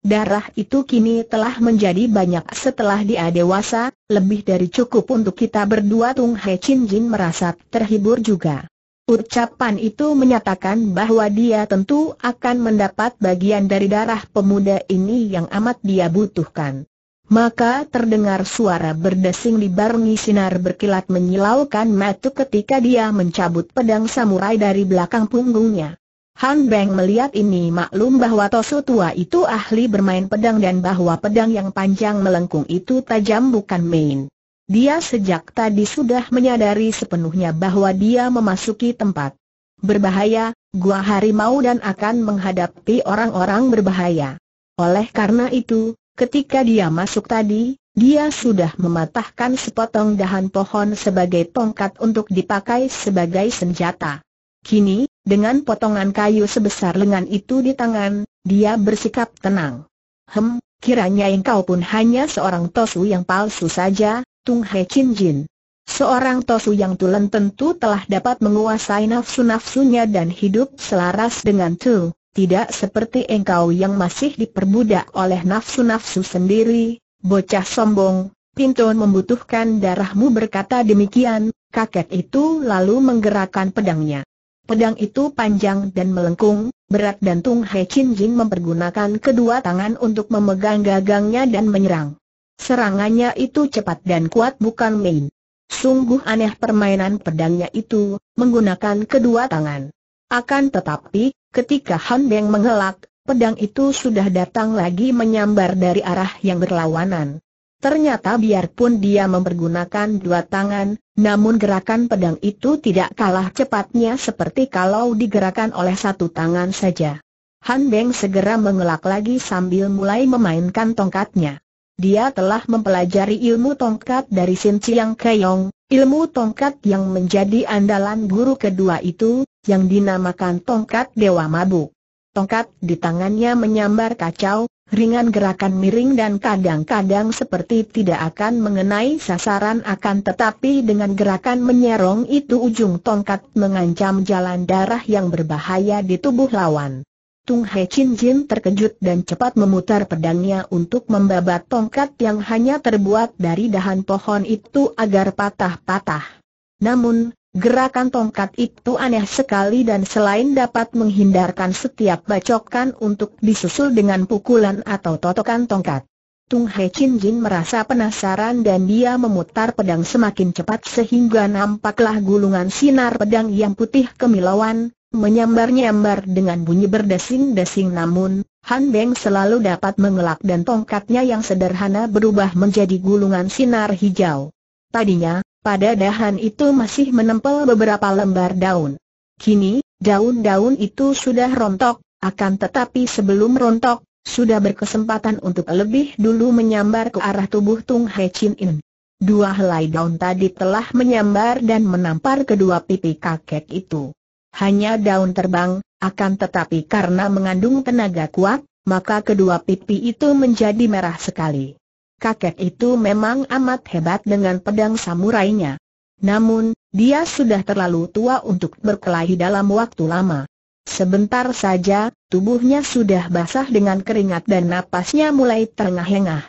Darah itu kini telah menjadi banyak setelah dia dewasa, lebih dari cukup untuk kita berdua. Tung Hai Cinjin merasa terhibur juga. Ucapan itu menyatakan bahwa dia tentu akan mendapat bagian dari darah pemuda ini yang amat dia butuhkan. Maka terdengar suara berdesing dibarengi sinar berkilat menyilaukan mata ketika dia mencabut pedang samurai dari belakang punggungnya. Han Beng melihat ini maklum bahwa Tosu tua itu ahli bermain pedang dan bahwa pedang yang panjang melengkung itu tajam bukan main. Dia sejak tadi sudah menyadari sepenuhnya bahwa dia memasuki tempat berbahaya, gua harimau, dan akan menghadapi orang-orang berbahaya. Oleh karena itu, ketika dia masuk tadi, dia sudah mematahkan sepotong dahan pohon sebagai tongkat untuk dipakai sebagai senjata. Kini, dengan potongan kayu sebesar lengan itu di tangan, dia bersikap tenang. Hem, kiranya engkau pun hanya seorang Tosu yang palsu saja, Tung Hai Cinjin. Seorang Tosu yang tulen tentu telah dapat menguasai nafsu-nafsunya dan hidup selaras dengan tu, tidak seperti engkau yang masih diperbudak oleh nafsu-nafsu sendiri, bocah sombong. Pinto membutuhkan darahmu, berkata demikian, kakek itu lalu menggerakkan pedangnya. Pedang itu panjang dan melengkung, berat, dan Tung Hai Cinjin mempergunakan kedua tangan untuk memegang gagangnya dan menyerang. Serangannya itu cepat dan kuat bukan main. Sungguh aneh permainan pedangnya itu, menggunakan kedua tangan. Akan tetapi, ketika Han Beng mengelak, pedang itu sudah datang lagi menyambar dari arah yang berlawanan. Ternyata biarpun dia mempergunakan dua tangan, namun gerakan pedang itu tidak kalah cepatnya seperti kalau digerakkan oleh satu tangan saja. Han Beng segera mengelak lagi sambil mulai memainkan tongkatnya. Dia telah mempelajari ilmu tongkat dari Sin Ciang Kai Ong, ilmu tongkat yang menjadi andalan guru kedua itu, yang dinamakan tongkat Dewa Mabuk. Tongkat di tangannya menyambar kacau, ringan, gerakan miring, dan kadang-kadang seperti tidak akan mengenai sasaran, akan tetapi dengan gerakan menyerong itu ujung tongkat mengancam jalan darah yang berbahaya di tubuh lawan. Tung Hai Cinjin terkejut dan cepat memutar pedangnya untuk membabat tongkat yang hanya terbuat dari dahan pohon itu agar patah-patah. Namun, gerakan tongkat itu aneh sekali, dan selain dapat menghindarkan setiap bacokan untuk disusul dengan pukulan atau totokan tongkat, Tung Hai Cinjin merasa penasaran dan dia memutar pedang semakin cepat sehingga nampaklah gulungan sinar pedang yang putih kemilauan menyambar-nyambar dengan bunyi berdesing-desing. Namun, Han Beng selalu dapat mengelak dan tongkatnya yang sederhana berubah menjadi gulungan sinar hijau. Tadinya, pada dahan itu masih menempel beberapa lembar daun. Kini, daun-daun itu sudah rontok, akan tetapi sebelum rontok, sudah berkesempatan untuk lebih dulu menyambar ke arah tubuh Tung Hai Cinjin. Dua helai daun tadi telah menyambar dan menampar kedua pipi kakek itu. Hanya daun terbang, akan tetapi karena mengandung tenaga kuat, maka kedua pipi itu menjadi merah sekali. Kakek itu memang amat hebat dengan pedang samurainya. Namun, dia sudah terlalu tua untuk berkelahi dalam waktu lama. Sebentar saja, tubuhnya sudah basah dengan keringat dan napasnya mulai terengah-engah.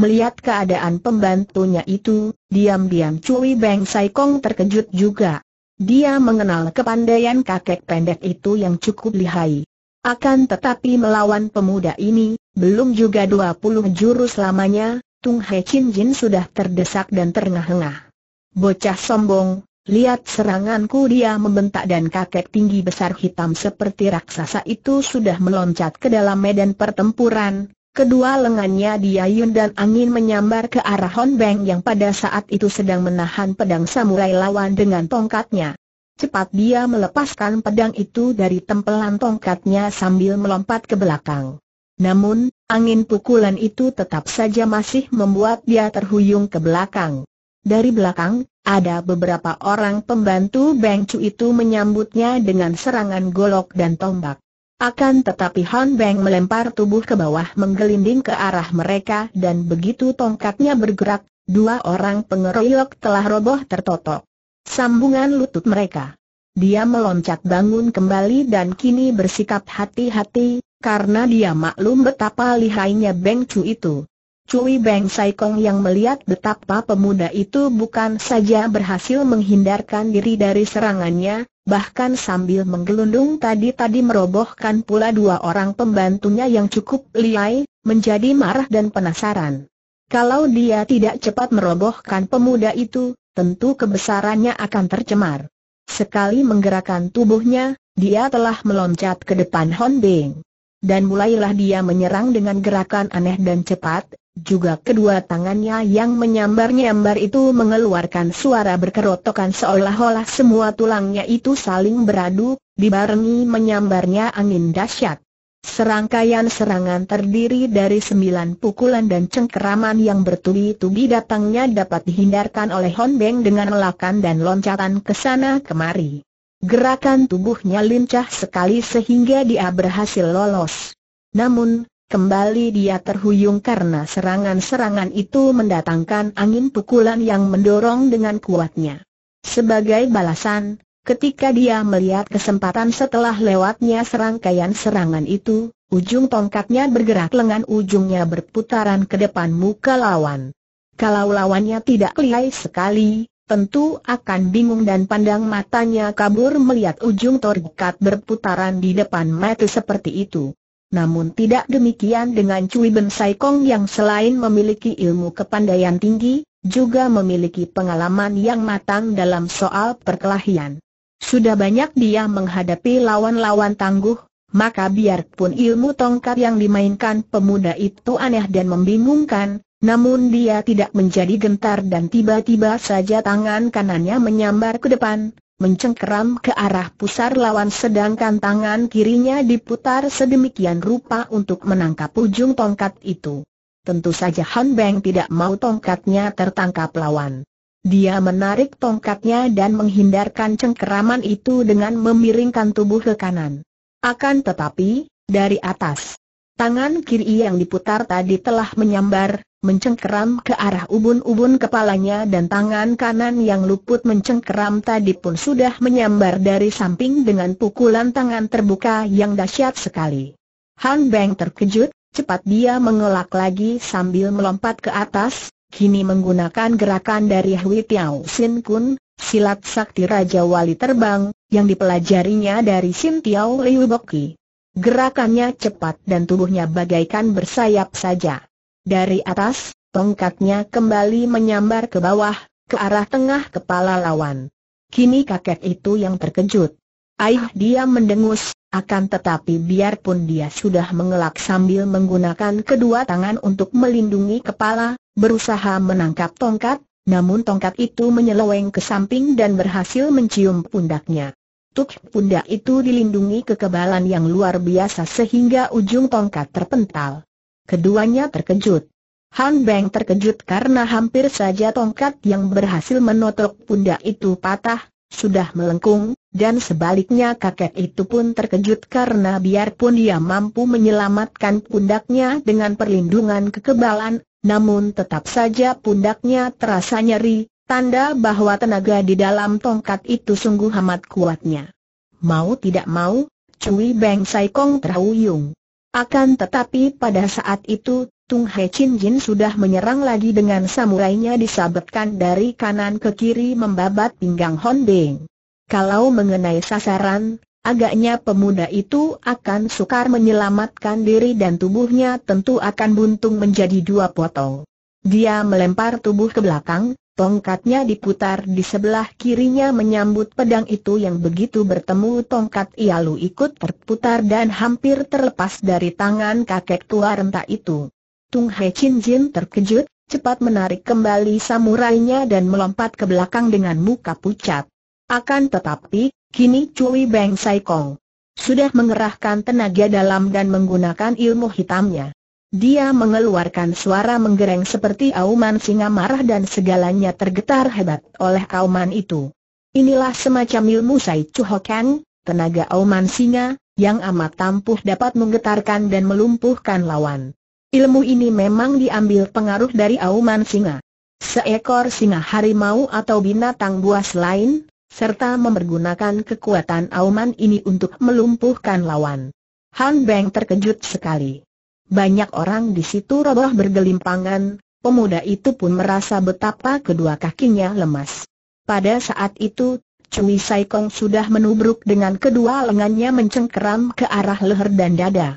Melihat keadaan pembantunya itu, diam-diam Cui Beng Sai Kong terkejut juga. Dia mengenal kepandaian kakek pendek itu yang cukup lihai. Akan tetapi melawan pemuda ini, belum juga dua puluh jurus lamanya, Tung Hai Cinjin sudah terdesak dan terengah-engah. Bocah sombong, lihat seranganku, dia membentak, dan kakek tinggi besar hitam seperti raksasa itu sudah meloncat ke dalam medan pertempuran. Kedua lengannya diayun dan angin menyambar ke arah Han Beng yang pada saat itu sedang menahan pedang samurai lawan dengan tongkatnya. Cepat dia melepaskan pedang itu dari tempelan tongkatnya sambil melompat ke belakang. Namun, angin pukulan itu tetap saja masih membuat dia terhuyung ke belakang. Dari belakang, ada beberapa orang pembantu Beng Cu itu menyambutnya dengan serangan golok dan tombak. Akan tetapi Han Beng melempar tubuh ke bawah menggelinding ke arah mereka, dan begitu tongkatnya bergerak, dua orang pengeroyok telah roboh tertotok sambungan lutut mereka. Dia meloncat bangun kembali dan kini bersikap hati-hati, karena dia maklum betapa lihainya Beng Cu itu. Cui Beng Sai Kong yang melihat betapa pemuda itu bukan saja berhasil menghindarkan diri dari serangannya, bahkan sambil menggelundung tadi-tadi merobohkan pula dua orang pembantunya yang cukup lihai, menjadi marah dan penasaran. Kalau dia tidak cepat merobohkan pemuda itu, tentu kebesarannya akan tercemar. Sekali menggerakkan tubuhnya, dia telah meloncat ke depan Han Beng. Dan mulailah dia menyerang dengan gerakan aneh dan cepat, juga kedua tangannya yang menyambar-nyambar itu mengeluarkan suara berkerotokan seolah-olah semua tulangnya itu saling beradu, dibarengi menyambarnya angin dahsyat. Serangkaian serangan terdiri dari sembilan pukulan dan cengkeraman yang bertubi-tubi datangnya dapat dihindarkan oleh Han Beng dengan lelakan dan loncatan ke sana kemari. Gerakan tubuhnya lincah sekali sehingga dia berhasil lolos. Namun, kembali dia terhuyung karena serangan-serangan itu mendatangkan angin pukulan yang mendorong dengan kuatnya. Sebagai balasan, ketika dia melihat kesempatan setelah lewatnya serangkaian serangan itu, ujung tongkatnya bergerak, lengan ujungnya berputaran ke depan muka lawan. Kalau lawannya tidak lihai sekali, tentu akan bingung dan pandang matanya kabur melihat ujung tongkat berputaran di depan mata seperti itu. Namun tidak demikian dengan Cui Beng Sai Kong yang selain memiliki ilmu kepandaian tinggi, juga memiliki pengalaman yang matang dalam soal perkelahian. Sudah banyak dia menghadapi lawan-lawan tangguh, maka biarpun ilmu tongkat yang dimainkan pemuda itu aneh dan membingungkan, namun dia tidak menjadi gentar dan tiba-tiba saja tangan kanannya menyambar ke depan, mencengkeram ke arah pusar lawan, sedangkan tangan kirinya diputar sedemikian rupa untuk menangkap ujung tongkat itu. Tentu saja Han Beng tidak mau tongkatnya tertangkap lawan. Dia menarik tongkatnya dan menghindarkan cengkeraman itu dengan memiringkan tubuh ke kanan. Akan tetapi, dari atas, tangan kiri yang diputar tadi telah menyambar, mencengkeram ke arah ubun-ubun kepalanya, dan tangan kanan yang luput mencengkeram tadi pun sudah menyambar dari samping dengan pukulan tangan terbuka yang dahsyat sekali. Han Beng terkejut, cepat dia mengelak lagi sambil melompat ke atas, kini menggunakan gerakan dari Hwasyo Sin Kun, silat sakti Raja Wali Terbang, yang dipelajarinya dari Sin Tiao Liu Boki. Gerakannya cepat dan tubuhnya bagaikan bersayap saja. Dari atas, tongkatnya kembali menyambar ke bawah, ke arah tengah kepala lawan. Kini kakek itu yang terkejut. Aih, dia mendengus, akan tetapi biarpun dia sudah mengelak sambil menggunakan kedua tangan untuk melindungi kepala, berusaha menangkap tongkat, namun tongkat itu menyeleweng ke samping dan berhasil mencium pundaknya. Tuk, pundak itu dilindungi kekebalan yang luar biasa sehingga ujung tongkat terpental. Keduanya terkejut. Han Beng terkejut karena hampir saja tongkat yang berhasil menotok pundak itu patah, sudah melengkung, dan sebaliknya kakek itu pun terkejut karena biarpun dia mampu menyelamatkan pundaknya dengan perlindungan kekebalan, namun tetap saja pundaknya terasa nyeri, tanda bahwa tenaga di dalam tongkat itu sungguh amat kuatnya. Mau tidak mau, Cui Beng Sai Kong terhuyung. Akan tetapi pada saat itu, Tung Hai Cinjin sudah menyerang lagi dengan samurainya disabetkan dari kanan ke kiri membabat pinggang Han Beng. Kalau mengenai sasaran, agaknya pemuda itu akan sukar menyelamatkan diri dan tubuhnya tentu akan buntung menjadi dua potong. Dia melempar tubuh ke belakang, tongkatnya diputar di sebelah kirinya menyambut pedang itu yang begitu bertemu tongkat ia lalu ikut terputar dan hampir terlepas dari tangan kakek tua renta itu. Tung Hai Cinjin terkejut, cepat menarik kembali samurainya dan melompat ke belakang dengan muka pucat. Akan tetapi, kini Cui Beng Sai Kong sudah mengerahkan tenaga dalam dan menggunakan ilmu hitamnya. Dia mengeluarkan suara menggereng seperti auman singa marah dan segalanya tergetar hebat oleh auman itu. Inilah semacam ilmu Sai Chu Hokang, tenaga auman singa, yang amat ampuh dapat menggetarkan dan melumpuhkan lawan. Ilmu ini memang diambil pengaruh dari auman singa, seekor singa harimau atau binatang buas lain, serta mempergunakan kekuatan auman ini untuk melumpuhkan lawan. Han Beng terkejut sekali. Banyak orang di situ roboh bergelimpangan, pemuda itu pun merasa betapa kedua kakinya lemas. Pada saat itu, Cui Sai Kong sudah menubruk dengan kedua lengannya mencengkeram ke arah leher dan dada.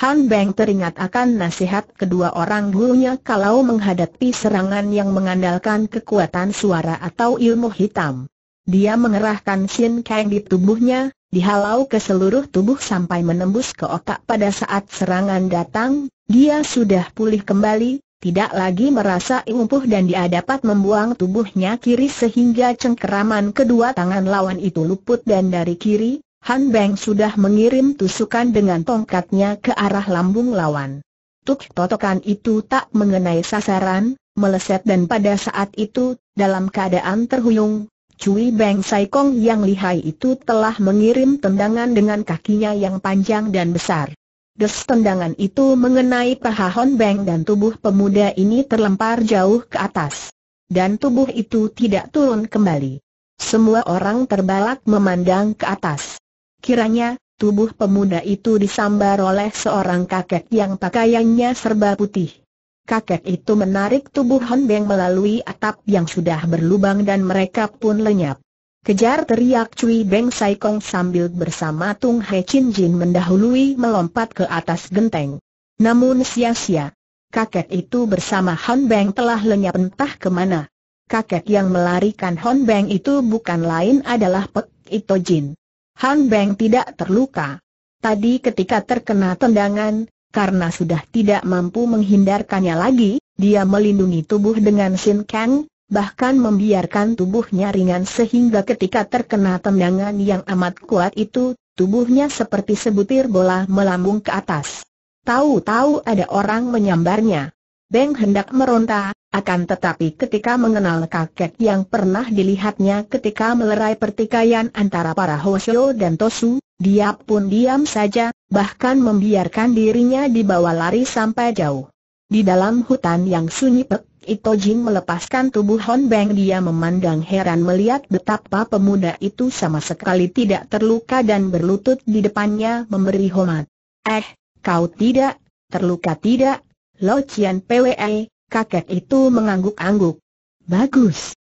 Han Beng teringat akan nasihat kedua orang gurunya kalau menghadapi serangan yang mengandalkan kekuatan suara atau ilmu hitam. Dia mengerahkan Sin Kang di tubuhnya, dihalau ke seluruh tubuh sampai menembus ke otak. Pada saat serangan datang, dia sudah pulih kembali, tidak lagi merasa lumpuh dan dia dapat membuang tubuhnya kiri sehingga cengkeraman kedua tangan lawan itu luput dan dari kiri, Han Beng sudah mengirim tusukan dengan tongkatnya ke arah lambung lawan. Tuk-totokan itu tak mengenai sasaran, meleset dan pada saat itu, dalam keadaan terhuyung, Cui Beng Sai Kong yang lihai itu telah mengirim tendangan dengan kakinya yang panjang dan besar. Des tendangan itu mengenai paha Han Beng dan tubuh pemuda ini terlempar jauh ke atas. Dan tubuh itu tidak turun kembali. Semua orang terbalak memandang ke atas. Kiranya, tubuh pemuda itu disambar oleh seorang kakek yang pakaiannya serba putih. Kakek itu menarik tubuh Han Beng melalui atap yang sudah berlubang dan mereka pun lenyap. "Kejar!" teriak Cui Beng Sai Kong sambil bersama Tung Hai Cinjin mendahului melompat ke atas genteng. Namun sia-sia. Kakek itu bersama Han Beng telah lenyap entah kemana. Kakek yang melarikan Han Beng itu bukan lain adalah Pek I Tojin. Han Beng tidak terluka. Tadi ketika terkena tendangan, karena sudah tidak mampu menghindarkannya lagi, dia melindungi tubuh dengan Sin Kang, bahkan membiarkan tubuhnya ringan sehingga ketika terkena tendangan yang amat kuat itu, tubuhnya seperti sebutir bola melambung ke atas. Tahu-tahu ada orang menyambarnya. Beng hendak meronta, akan tetapi ketika mengenal kakek yang pernah dilihatnya ketika melerai pertikaian antara para Hwasyo dan Tosu, dia pun diam saja, bahkan membiarkan dirinya dibawa lari sampai jauh. Di dalam hutan yang sunyi Pek I Tojin melepaskan tubuh Han Beng. Dia memandang heran melihat betapa pemuda itu sama sekali tidak terluka dan berlutut di depannya memberi hormat. "Eh, kau tidak terluka tidak, Lo Cian Pwe?" Kakek itu mengangguk-angguk. "Bagus.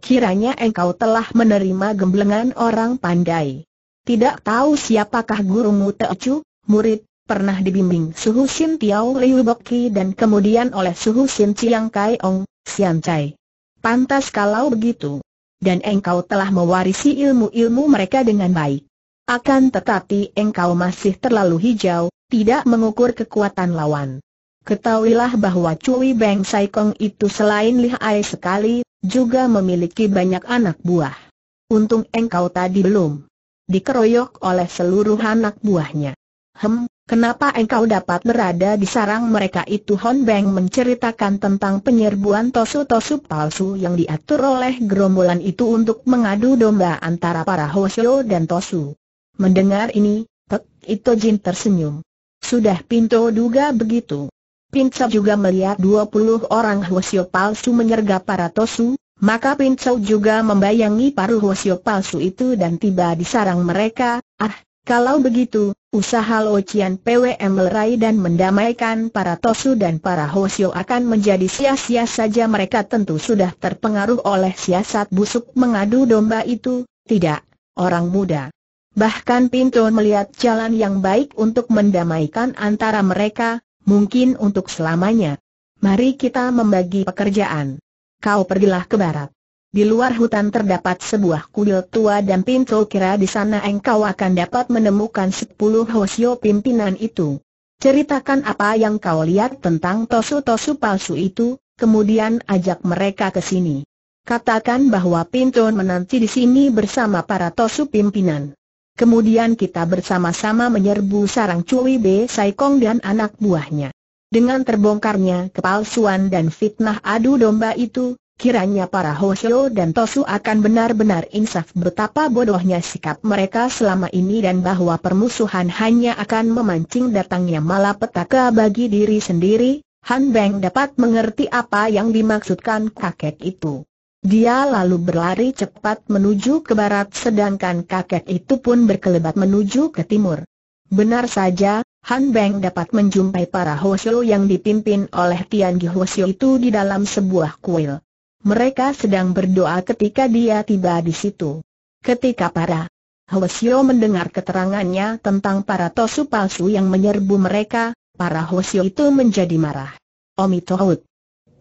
Kiranya engkau telah menerima gemblengan orang pandai. Tidak tahu siapakah gurumu?" "Teocu, murid, pernah dibimbing Suhu Sin Tiao Liu Boki dan kemudian oleh Suhu Sin Ciang Kai Ong, Siancai." "Pantas kalau begitu. Dan engkau telah mewarisi ilmu-ilmu mereka dengan baik. Akan tetapi engkau masih terlalu hijau, tidak mengukur kekuatan lawan." Ketahuilah bahwa Cui Beng Sai Kong itu selain lihai sekali, juga memiliki banyak anak buah. Untung engkau tadi belum dikeroyok oleh seluruh anak buahnya. "Hem, kenapa engkau dapat berada di sarang mereka itu?" Han Beng menceritakan tentang penyerbuan tosu-tosu palsu yang diatur oleh gerombolan itu untuk mengadu domba antara para Hwasyo dan Tosu. Mendengar ini, Pek I Tojin tersenyum. Sudah Pinto duga begitu. Pincau juga melihat dua puluh orang Hwasyo palsu menyergap para Tosu, maka Pincau juga membayangi paruh Hwasyo palsu itu dan tiba di sarang mereka. "Ah, kalau begitu, usaha Lo Cian Pwe melerai dan mendamaikan para Tosu dan para Hwasyo akan menjadi sia-sia saja. Mereka tentu sudah terpengaruh oleh siasat busuk mengadu domba itu." "Tidak, orang muda. Bahkan Pinto melihat jalan yang baik untuk mendamaikan antara mereka. Mungkin untuk selamanya. Mari kita membagi pekerjaan. Kau pergilah ke barat. Di luar hutan terdapat sebuah kuil tua dan Pinto kira di sana engkau akan dapat menemukan sepuluh Hwasyo pimpinan itu. Ceritakan apa yang kau lihat tentang tosu-tosu palsu itu, kemudian ajak mereka ke sini. Katakan bahwa Pinto menanti di sini bersama para tosu pimpinan. Kemudian kita bersama-sama menyerbu sarang Cui Beng Sai Kong dan anak buahnya. Dengan terbongkarnya kepalsuan dan fitnah adu domba itu, kiranya para Hwasyo dan Tosu akan benar-benar insaf betapa bodohnya sikap mereka selama ini dan bahwa permusuhan hanya akan memancing datangnya malapetaka bagi diri sendiri." Han Beng dapat mengerti apa yang dimaksudkan kakek itu. Dia lalu berlari cepat menuju ke barat sedangkan kakek itu pun berkelebat menuju ke timur. Benar saja, Han Beng dapat menjumpai para Hwasyo yang dipimpin oleh Tian Gi Hwesio itu di dalam sebuah kuil. Mereka sedang berdoa ketika dia tiba di situ. Ketika para Hwasyo mendengar keterangannya tentang para Tosu palsu yang menyerbu mereka, para Hwasyo itu menjadi marah. Amito Hut,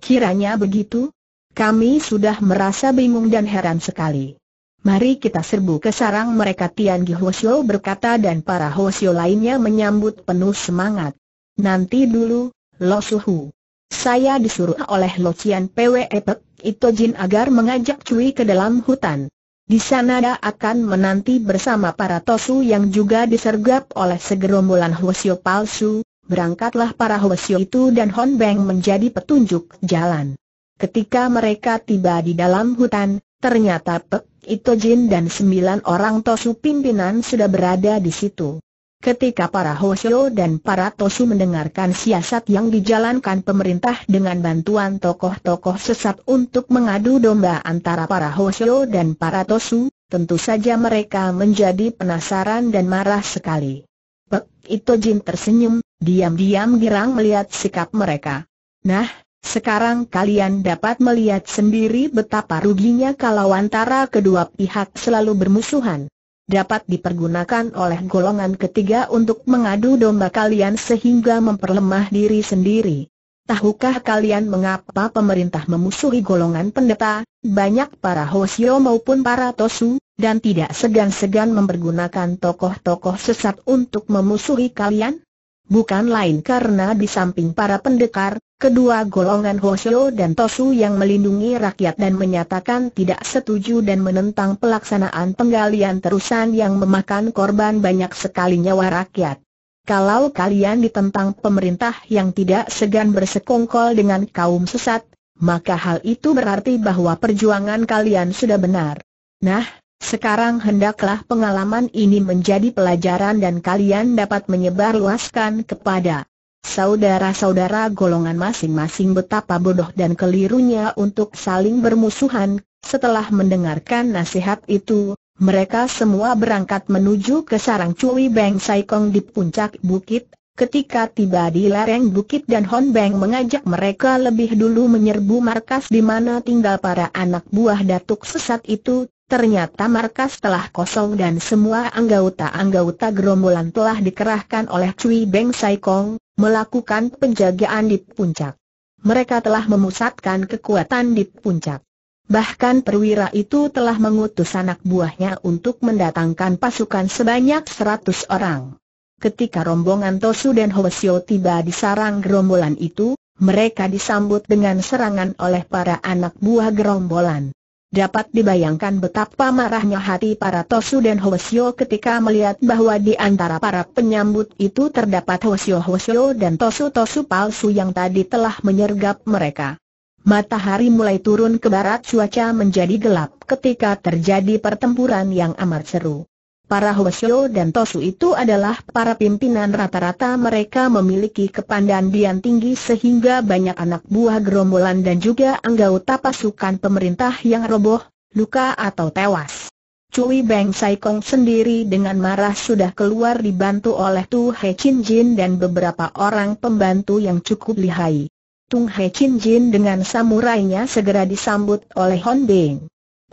kiranya begitu? Kami sudah merasa bingung dan heran sekali. Mari kita serbu ke sarang mereka, Tian Gi Hwesio berkata, dan para Hwasyo lainnya menyambut penuh semangat. Nanti dulu, Lo Suhu. Saya disuruh oleh Lo Cian Pwe Pek I Tojin agar mengajak Cui ke dalam hutan. Di sana dia akan menanti bersama para Tosu yang juga disergap oleh segerombolan Hwasyo palsu. Berangkatlah para Hwasyo itu dan Han Beng menjadi petunjuk jalan. Ketika mereka tiba di dalam hutan, ternyata Pek I Tojin dan sembilan orang Tosu pimpinan sudah berada di situ. Ketika para Hwasyo dan para Tosu mendengarkan siasat yang dijalankan pemerintah dengan bantuan tokoh-tokoh sesat untuk mengadu domba antara para Hwasyo dan para Tosu, tentu saja mereka menjadi penasaran dan marah sekali. Pek I Tojin tersenyum, diam-diam girang melihat sikap mereka. Nah, sekarang kalian dapat melihat sendiri betapa ruginya kalau antara kedua pihak selalu bermusuhan. Dapat dipergunakan oleh golongan ketiga untuk mengadu domba kalian sehingga memperlemah diri sendiri. Tahukah kalian mengapa pemerintah memusuhi golongan pendeta, banyak para Hwasyo maupun para Tosu, dan tidak segan-segan mempergunakan tokoh-tokoh sesat untuk memusuhi kalian? Bukan lain karena di samping para pendekar, kedua golongan Hwasyo dan Tosu yang melindungi rakyat dan menyatakan tidak setuju dan menentang pelaksanaan penggalian terusan yang memakan korban banyak sekali nyawa rakyat. Kalau kalian ditentang pemerintah yang tidak segan bersekongkol dengan kaum sesat, maka hal itu berarti bahwa perjuangan kalian sudah benar. Nah, sekarang hendaklah pengalaman ini menjadi pelajaran dan kalian dapat menyebarluaskan kepada saudara-saudara golongan masing-masing betapa bodoh dan kelirunya untuk saling bermusuhan. Setelah mendengarkan nasihat itu, mereka semua berangkat menuju ke sarang Cui Beng Sai Kong di puncak bukit. Ketika tiba di lereng bukit dan Han Beng mengajak mereka lebih dulu menyerbu markas di mana tinggal para anak buah datuk sesat itu, ternyata markas telah kosong dan semua anggota-anggota gerombolan telah dikerahkan oleh Cui Beng Sai Kong melakukan penjagaan di puncak. Mereka telah memusatkan kekuatan di puncak. Bahkan perwira itu telah mengutus anak buahnya untuk mendatangkan pasukan sebanyak seratus orang. Ketika rombongan Tosu dan Hwasyo tiba di sarang gerombolan itu, mereka disambut dengan serangan oleh para anak buah gerombolan. Dapat dibayangkan betapa marahnya hati para Tosu dan Hwasyo ketika melihat bahwa di antara para penyambut itu terdapat Hwasyo-Hwasyo dan Tosu-Tosu palsu yang tadi telah menyergap mereka. Matahari mulai turun ke barat, cuaca menjadi gelap ketika terjadi pertempuran yang amat seru. Para Hwasyo dan Tosu itu adalah para pimpinan, rata-rata mereka memiliki kepandaian tinggi sehingga banyak anak buah gerombolan dan juga anggota pasukan pemerintah yang roboh, luka atau tewas. Cui Beng Sai Kong sendiri dengan marah sudah keluar dibantu oleh Tung Hai Cinjin dan beberapa orang pembantu yang cukup lihai. Tung Hai Cinjin dengan samurainya segera disambut oleh Han Beng.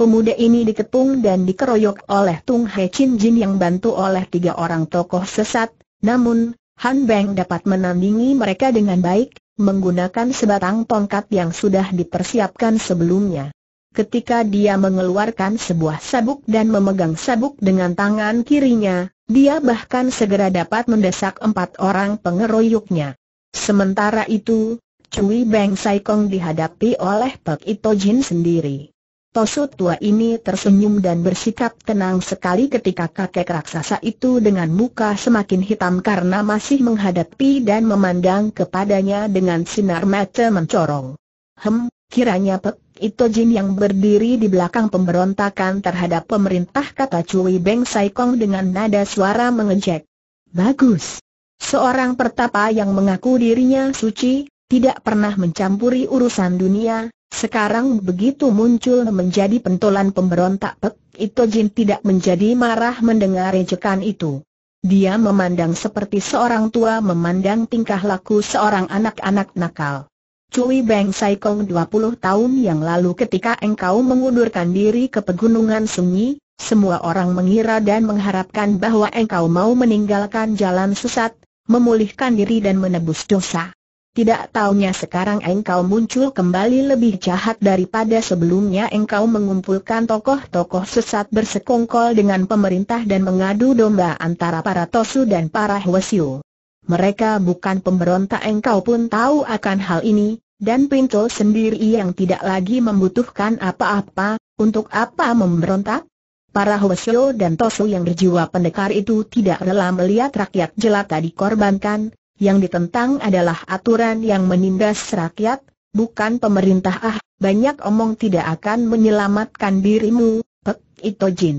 Pemuda ini dikepung dan dikeroyok oleh Tung Hai Cinjin yang bantu oleh tiga orang tokoh sesat. Namun, Han Beng dapat menandingi mereka dengan baik, menggunakan sebatang tongkat yang sudah dipersiapkan sebelumnya. Ketika dia mengeluarkan sebuah sabuk dan memegang sabuk dengan tangan kirinya, dia bahkan segera dapat mendesak empat orang pengeroyoknya. Sementara itu, Cui Beng Sai Kong dihadapi oleh Pek I Tojin sendiri. Tosu tua ini tersenyum dan bersikap tenang sekali ketika kakek raksasa itu dengan muka semakin hitam karena masih menghadapi dan memandang kepadanya dengan sinar mata mencorong. Hem, kiranya Pek I Tojin yang berdiri di belakang pemberontakan terhadap pemerintah, kata Cui Beng Sai Kong dengan nada suara mengejek. Bagus. Seorang pertapa yang mengaku dirinya suci, tidak pernah mencampuri urusan dunia, sekarang begitu muncul menjadi pentolan pemberontak. Pek I Tojin tidak menjadi marah mendengar ejekan itu. Dia memandang seperti seorang tua memandang tingkah laku seorang anak-anak nakal. Cui Beng Sai Kong, dua puluh tahun yang lalu ketika engkau mengundurkan diri ke pegunungan sunyi, semua orang mengira dan mengharapkan bahwa engkau mau meninggalkan jalan sesat, memulihkan diri dan menebus dosa. Tidak taunya sekarang engkau muncul kembali lebih jahat daripada sebelumnya. Engkau mengumpulkan tokoh-tokoh sesat bersekongkol dengan pemerintah dan mengadu domba antara para Tosu dan para Hwasyu. Mereka bukan pemberontak, engkau pun tahu akan hal ini, dan Pinto sendiri yang tidak lagi membutuhkan apa-apa, untuk apa memberontak? Para Hwasyo dan Tosu yang berjiwa pendekar itu tidak rela melihat rakyat jelata dikorbankan, yang ditentang adalah aturan yang menindas rakyat, bukan pemerintah. Ah, banyak omong tidak akan menyelamatkan dirimu, Pek I Tojin.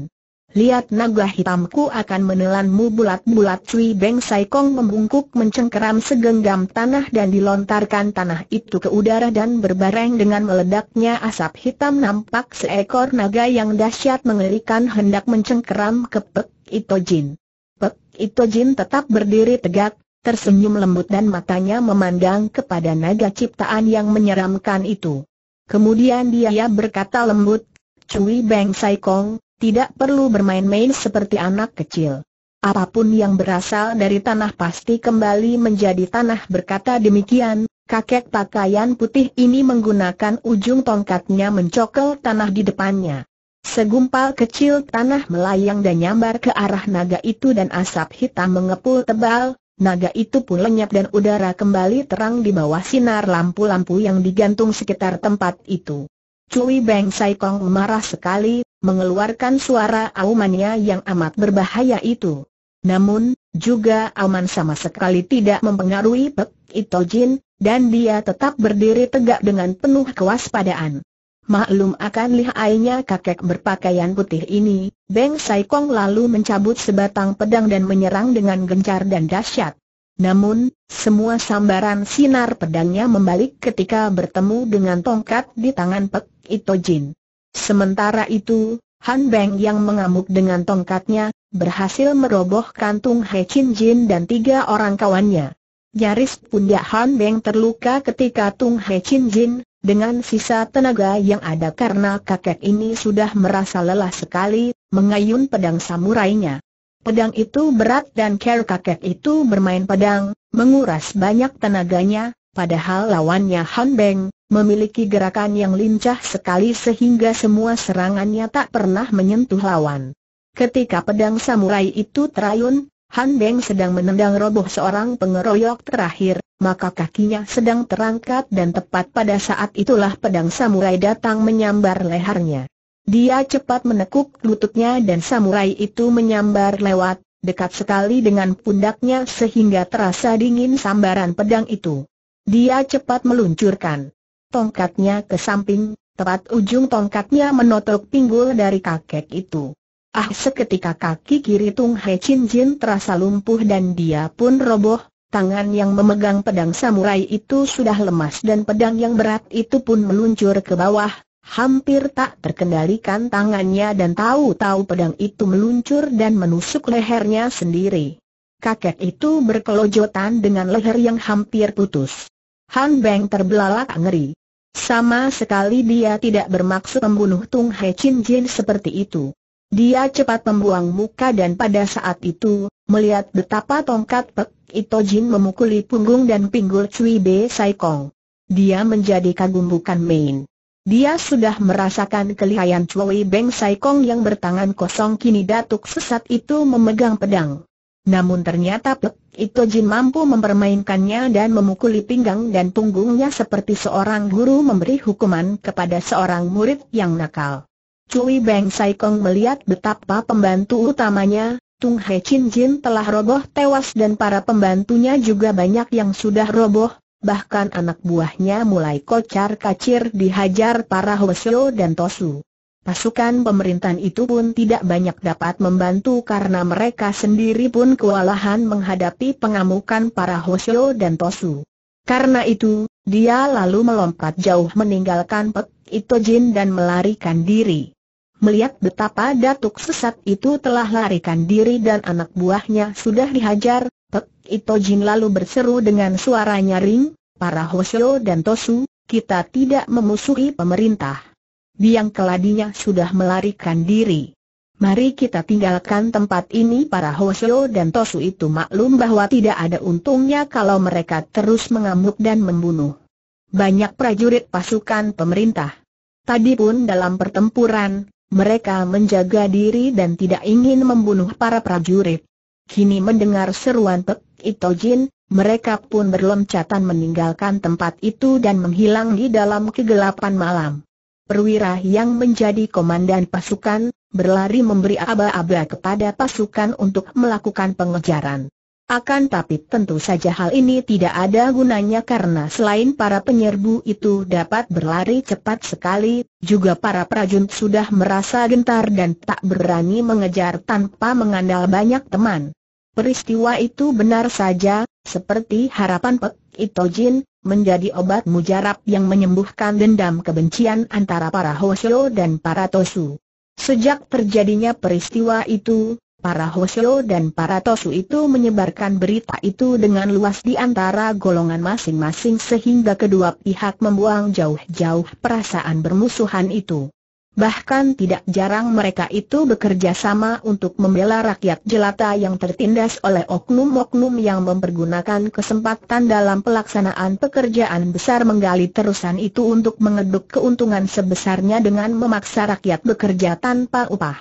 Lihat naga hitamku akan menelanmu bulat-bulat. Cui Beng Sai Kong membungkuk mencengkeram segenggam tanah dan dilontarkan tanah itu ke udara dan berbareng dengan meledaknya asap hitam nampak seekor naga yang dahsyat mengerikan hendak mencengkeram ke Pek I Tojin. Pek I Tojin tetap berdiri tegak, tersenyum lembut dan matanya memandang kepada naga ciptaan yang menyeramkan itu. Kemudian dia berkata lembut, "Cui Beng Sai Kong, tidak perlu bermain-main seperti anak kecil. Apapun yang berasal dari tanah pasti kembali menjadi tanah." Berkata demikian, kakek pakaian putih ini menggunakan ujung tongkatnya mencokel tanah di depannya. Segumpal kecil tanah melayang dan nyambar ke arah naga itu dan asap hitam mengepul tebal, naga itu pun lenyap dan udara kembali terang di bawah sinar lampu-lampu yang digantung sekitar tempat itu. Cui Beng Sai Kong marah sekali, mengeluarkan suara aumannya yang amat berbahaya itu. Namun, juga auman sama sekali tidak mempengaruhi Pek I Tojin, dan dia tetap berdiri tegak dengan penuh kewaspadaan. Maklum akan lihainya kakek berpakaian putih ini, Beng Sai Kong lalu mencabut sebatang pedang dan menyerang dengan gencar dan dahsyat. Namun, semua sambaran sinar pedangnya membalik ketika bertemu dengan tongkat di tangan Pek I Tojin. Sementara itu, Han Beng yang mengamuk dengan tongkatnya, berhasil merobohkan Tung Hai Cinjin dan tiga orang kawannya. Nyaris pundak Han Beng terluka ketika Tung Hai Cinjin, dengan sisa tenaga yang ada karena kakek ini sudah merasa lelah sekali, mengayun pedang samurainya. Pedang itu berat dan care kakek itu bermain pedang, menguras banyak tenaganya, padahal lawannya Han Beng memiliki gerakan yang lincah sekali sehingga semua serangannya tak pernah menyentuh lawan. Ketika pedang samurai itu terayun, Han Beng sedang menendang roboh seorang pengeroyok terakhir, maka kakinya sedang terangkat dan tepat pada saat itulah pedang samurai datang menyambar lehernya. Dia cepat menekuk lututnya dan samurai itu menyambar lewat, dekat sekali dengan pundaknya sehingga terasa dingin sambaran pedang itu. Dia cepat meluncurkan tongkatnya ke samping, tepat ujung tongkatnya menotok pinggul dari kakek itu. Ah, seketika kaki kiri Tung Hai Cinjin terasa lumpuh dan dia pun roboh, tangan yang memegang pedang samurai itu sudah lemas dan pedang yang berat itu pun meluncur ke bawah, hampir tak terkendalikan tangannya dan tahu-tahu pedang itu meluncur dan menusuk lehernya sendiri. Kakek itu berkelojotan dengan leher yang hampir putus. Han Beng terbelalak ngeri. Sama sekali dia tidak bermaksud membunuh Tung Hai Cinjin seperti itu. Dia cepat membuang muka dan pada saat itu, melihat betapa tongkat Pek I Tojin memukuli punggung dan pinggul Cui Beng Sai Kong. Dia menjadi kagum bukan main. Dia sudah merasakan kelihayan Cui Beng Sai Kong yang bertangan kosong kini datuk sesat itu memegang pedang. Namun ternyata Pek I Tojin mampu mempermainkannya dan memukuli pinggang dan punggungnya seperti seorang guru memberi hukuman kepada seorang murid yang nakal. Cui Beng Sai Kong melihat betapa pembantu utamanya, Tung Hai Cinjin, telah roboh tewas dan para pembantunya juga banyak yang sudah roboh, bahkan anak buahnya mulai kocar-kacir dihajar para Hwasyo dan Tosu. Pasukan pemerintahan itu pun tidak banyak dapat membantu karena mereka sendiri pun kewalahan menghadapi pengamukan para Hwasyo dan Tosu. Karena itu, dia lalu melompat jauh meninggalkan Pek I Tojin dan melarikan diri. melihat betapa datuk sesat itu telah larikan diri dan anak buahnya sudah dihajar, Pek I Tojin lalu berseru dengan suara nyaring, "Para Hwasyo dan Tosu, kita tidak memusuhi pemerintah. Biang keladinya sudah melarikan diri. Mari kita tinggalkan tempat ini." Para Hwasyo dan Tosu itu maklum bahwa tidak ada untungnya kalau mereka terus mengamuk dan membunuh banyak prajurit pasukan pemerintah. Tadi pun dalam pertempuran, mereka menjaga diri dan tidak ingin membunuh para prajurit. Kini mendengar seruan Pek I Tojin, mereka pun berloncatan meninggalkan tempat itu dan menghilang di dalam kegelapan malam. Perwira yang menjadi komandan pasukan, berlari memberi aba-aba kepada pasukan untuk melakukan pengejaran. Akan tapi tentu saja hal ini tidak ada gunanya karena selain para penyerbu itu dapat berlari cepat sekali, juga para prajurit sudah merasa gentar dan tak berani mengejar tanpa mengandal banyak teman. Peristiwa itu benar saja, seperti harapan Pek I Tojin, menjadi obat mujarab yang menyembuhkan dendam kebencian antara para Hwasyo dan para Tosu. Sejak terjadinya peristiwa itu, para Hwasyo dan para Tosu itu menyebarkan berita itu dengan luas di antara golongan masing-masing sehingga kedua pihak membuang jauh-jauh perasaan bermusuhan itu. Bahkan tidak jarang mereka itu bekerja sama untuk membela rakyat jelata yang tertindas oleh oknum-oknum yang mempergunakan kesempatan dalam pelaksanaan pekerjaan besar menggali terusan itu untuk mengeduk keuntungan sebesarnya dengan memaksa rakyat bekerja tanpa upah.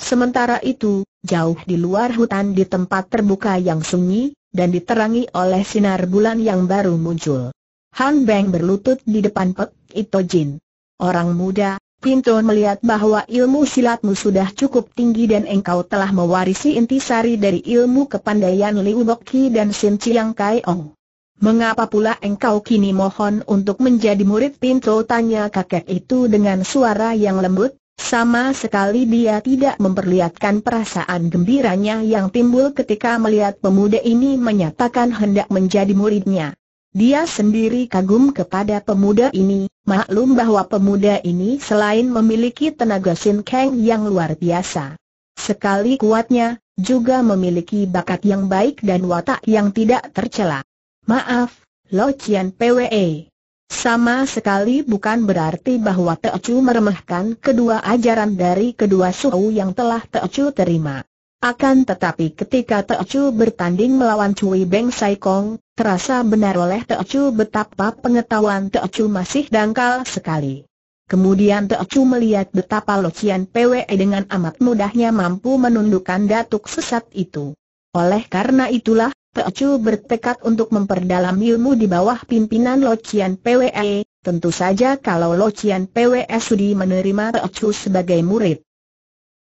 Sementara itu, jauh di luar hutan di tempat terbuka yang sunyi, dan diterangi oleh sinar bulan yang baru muncul, Han Beng berlutut di depan Pek I Tojin. "Orang muda, Pinto melihat bahwa ilmu silatmu sudah cukup tinggi dan engkau telah mewarisi intisari dari ilmu kepandaian Liu Boki dan Sin Ciang Kai Ong. Mengapa pula engkau kini mohon untuk menjadi murid Pinto?" tanya kakek itu dengan suara yang lembut. Sama sekali dia tidak memperlihatkan perasaan gembiranya yang timbul ketika melihat pemuda ini menyatakan hendak menjadi muridnya. Dia sendiri kagum kepada pemuda ini, maklum bahwa pemuda ini selain memiliki tenaga sinkeng yang luar biasa, sekali kuatnya, juga memiliki bakat yang baik dan watak yang tidak tercela. "Maaf, Lo Cian Pwe. Sama sekali bukan berarti bahwa Teocu meremehkan kedua ajaran dari kedua suhu yang telah Teocu terima. Akan tetapi ketika Teocu bertanding melawan Cui Beng Sai Kong, terasa benar oleh Teocu betapa pengetahuan Teocu masih dangkal sekali. Kemudian Teocu melihat betapa Lo Cian Pwe dengan amat mudahnya mampu menundukkan datuk sesat itu. Oleh karena itulah, Teocu bertekad untuk memperdalam ilmu di bawah pimpinan Lo Cian Pwe. Tentu saja kalau Lo Cian Pwe sudi menerima Teocu sebagai murid,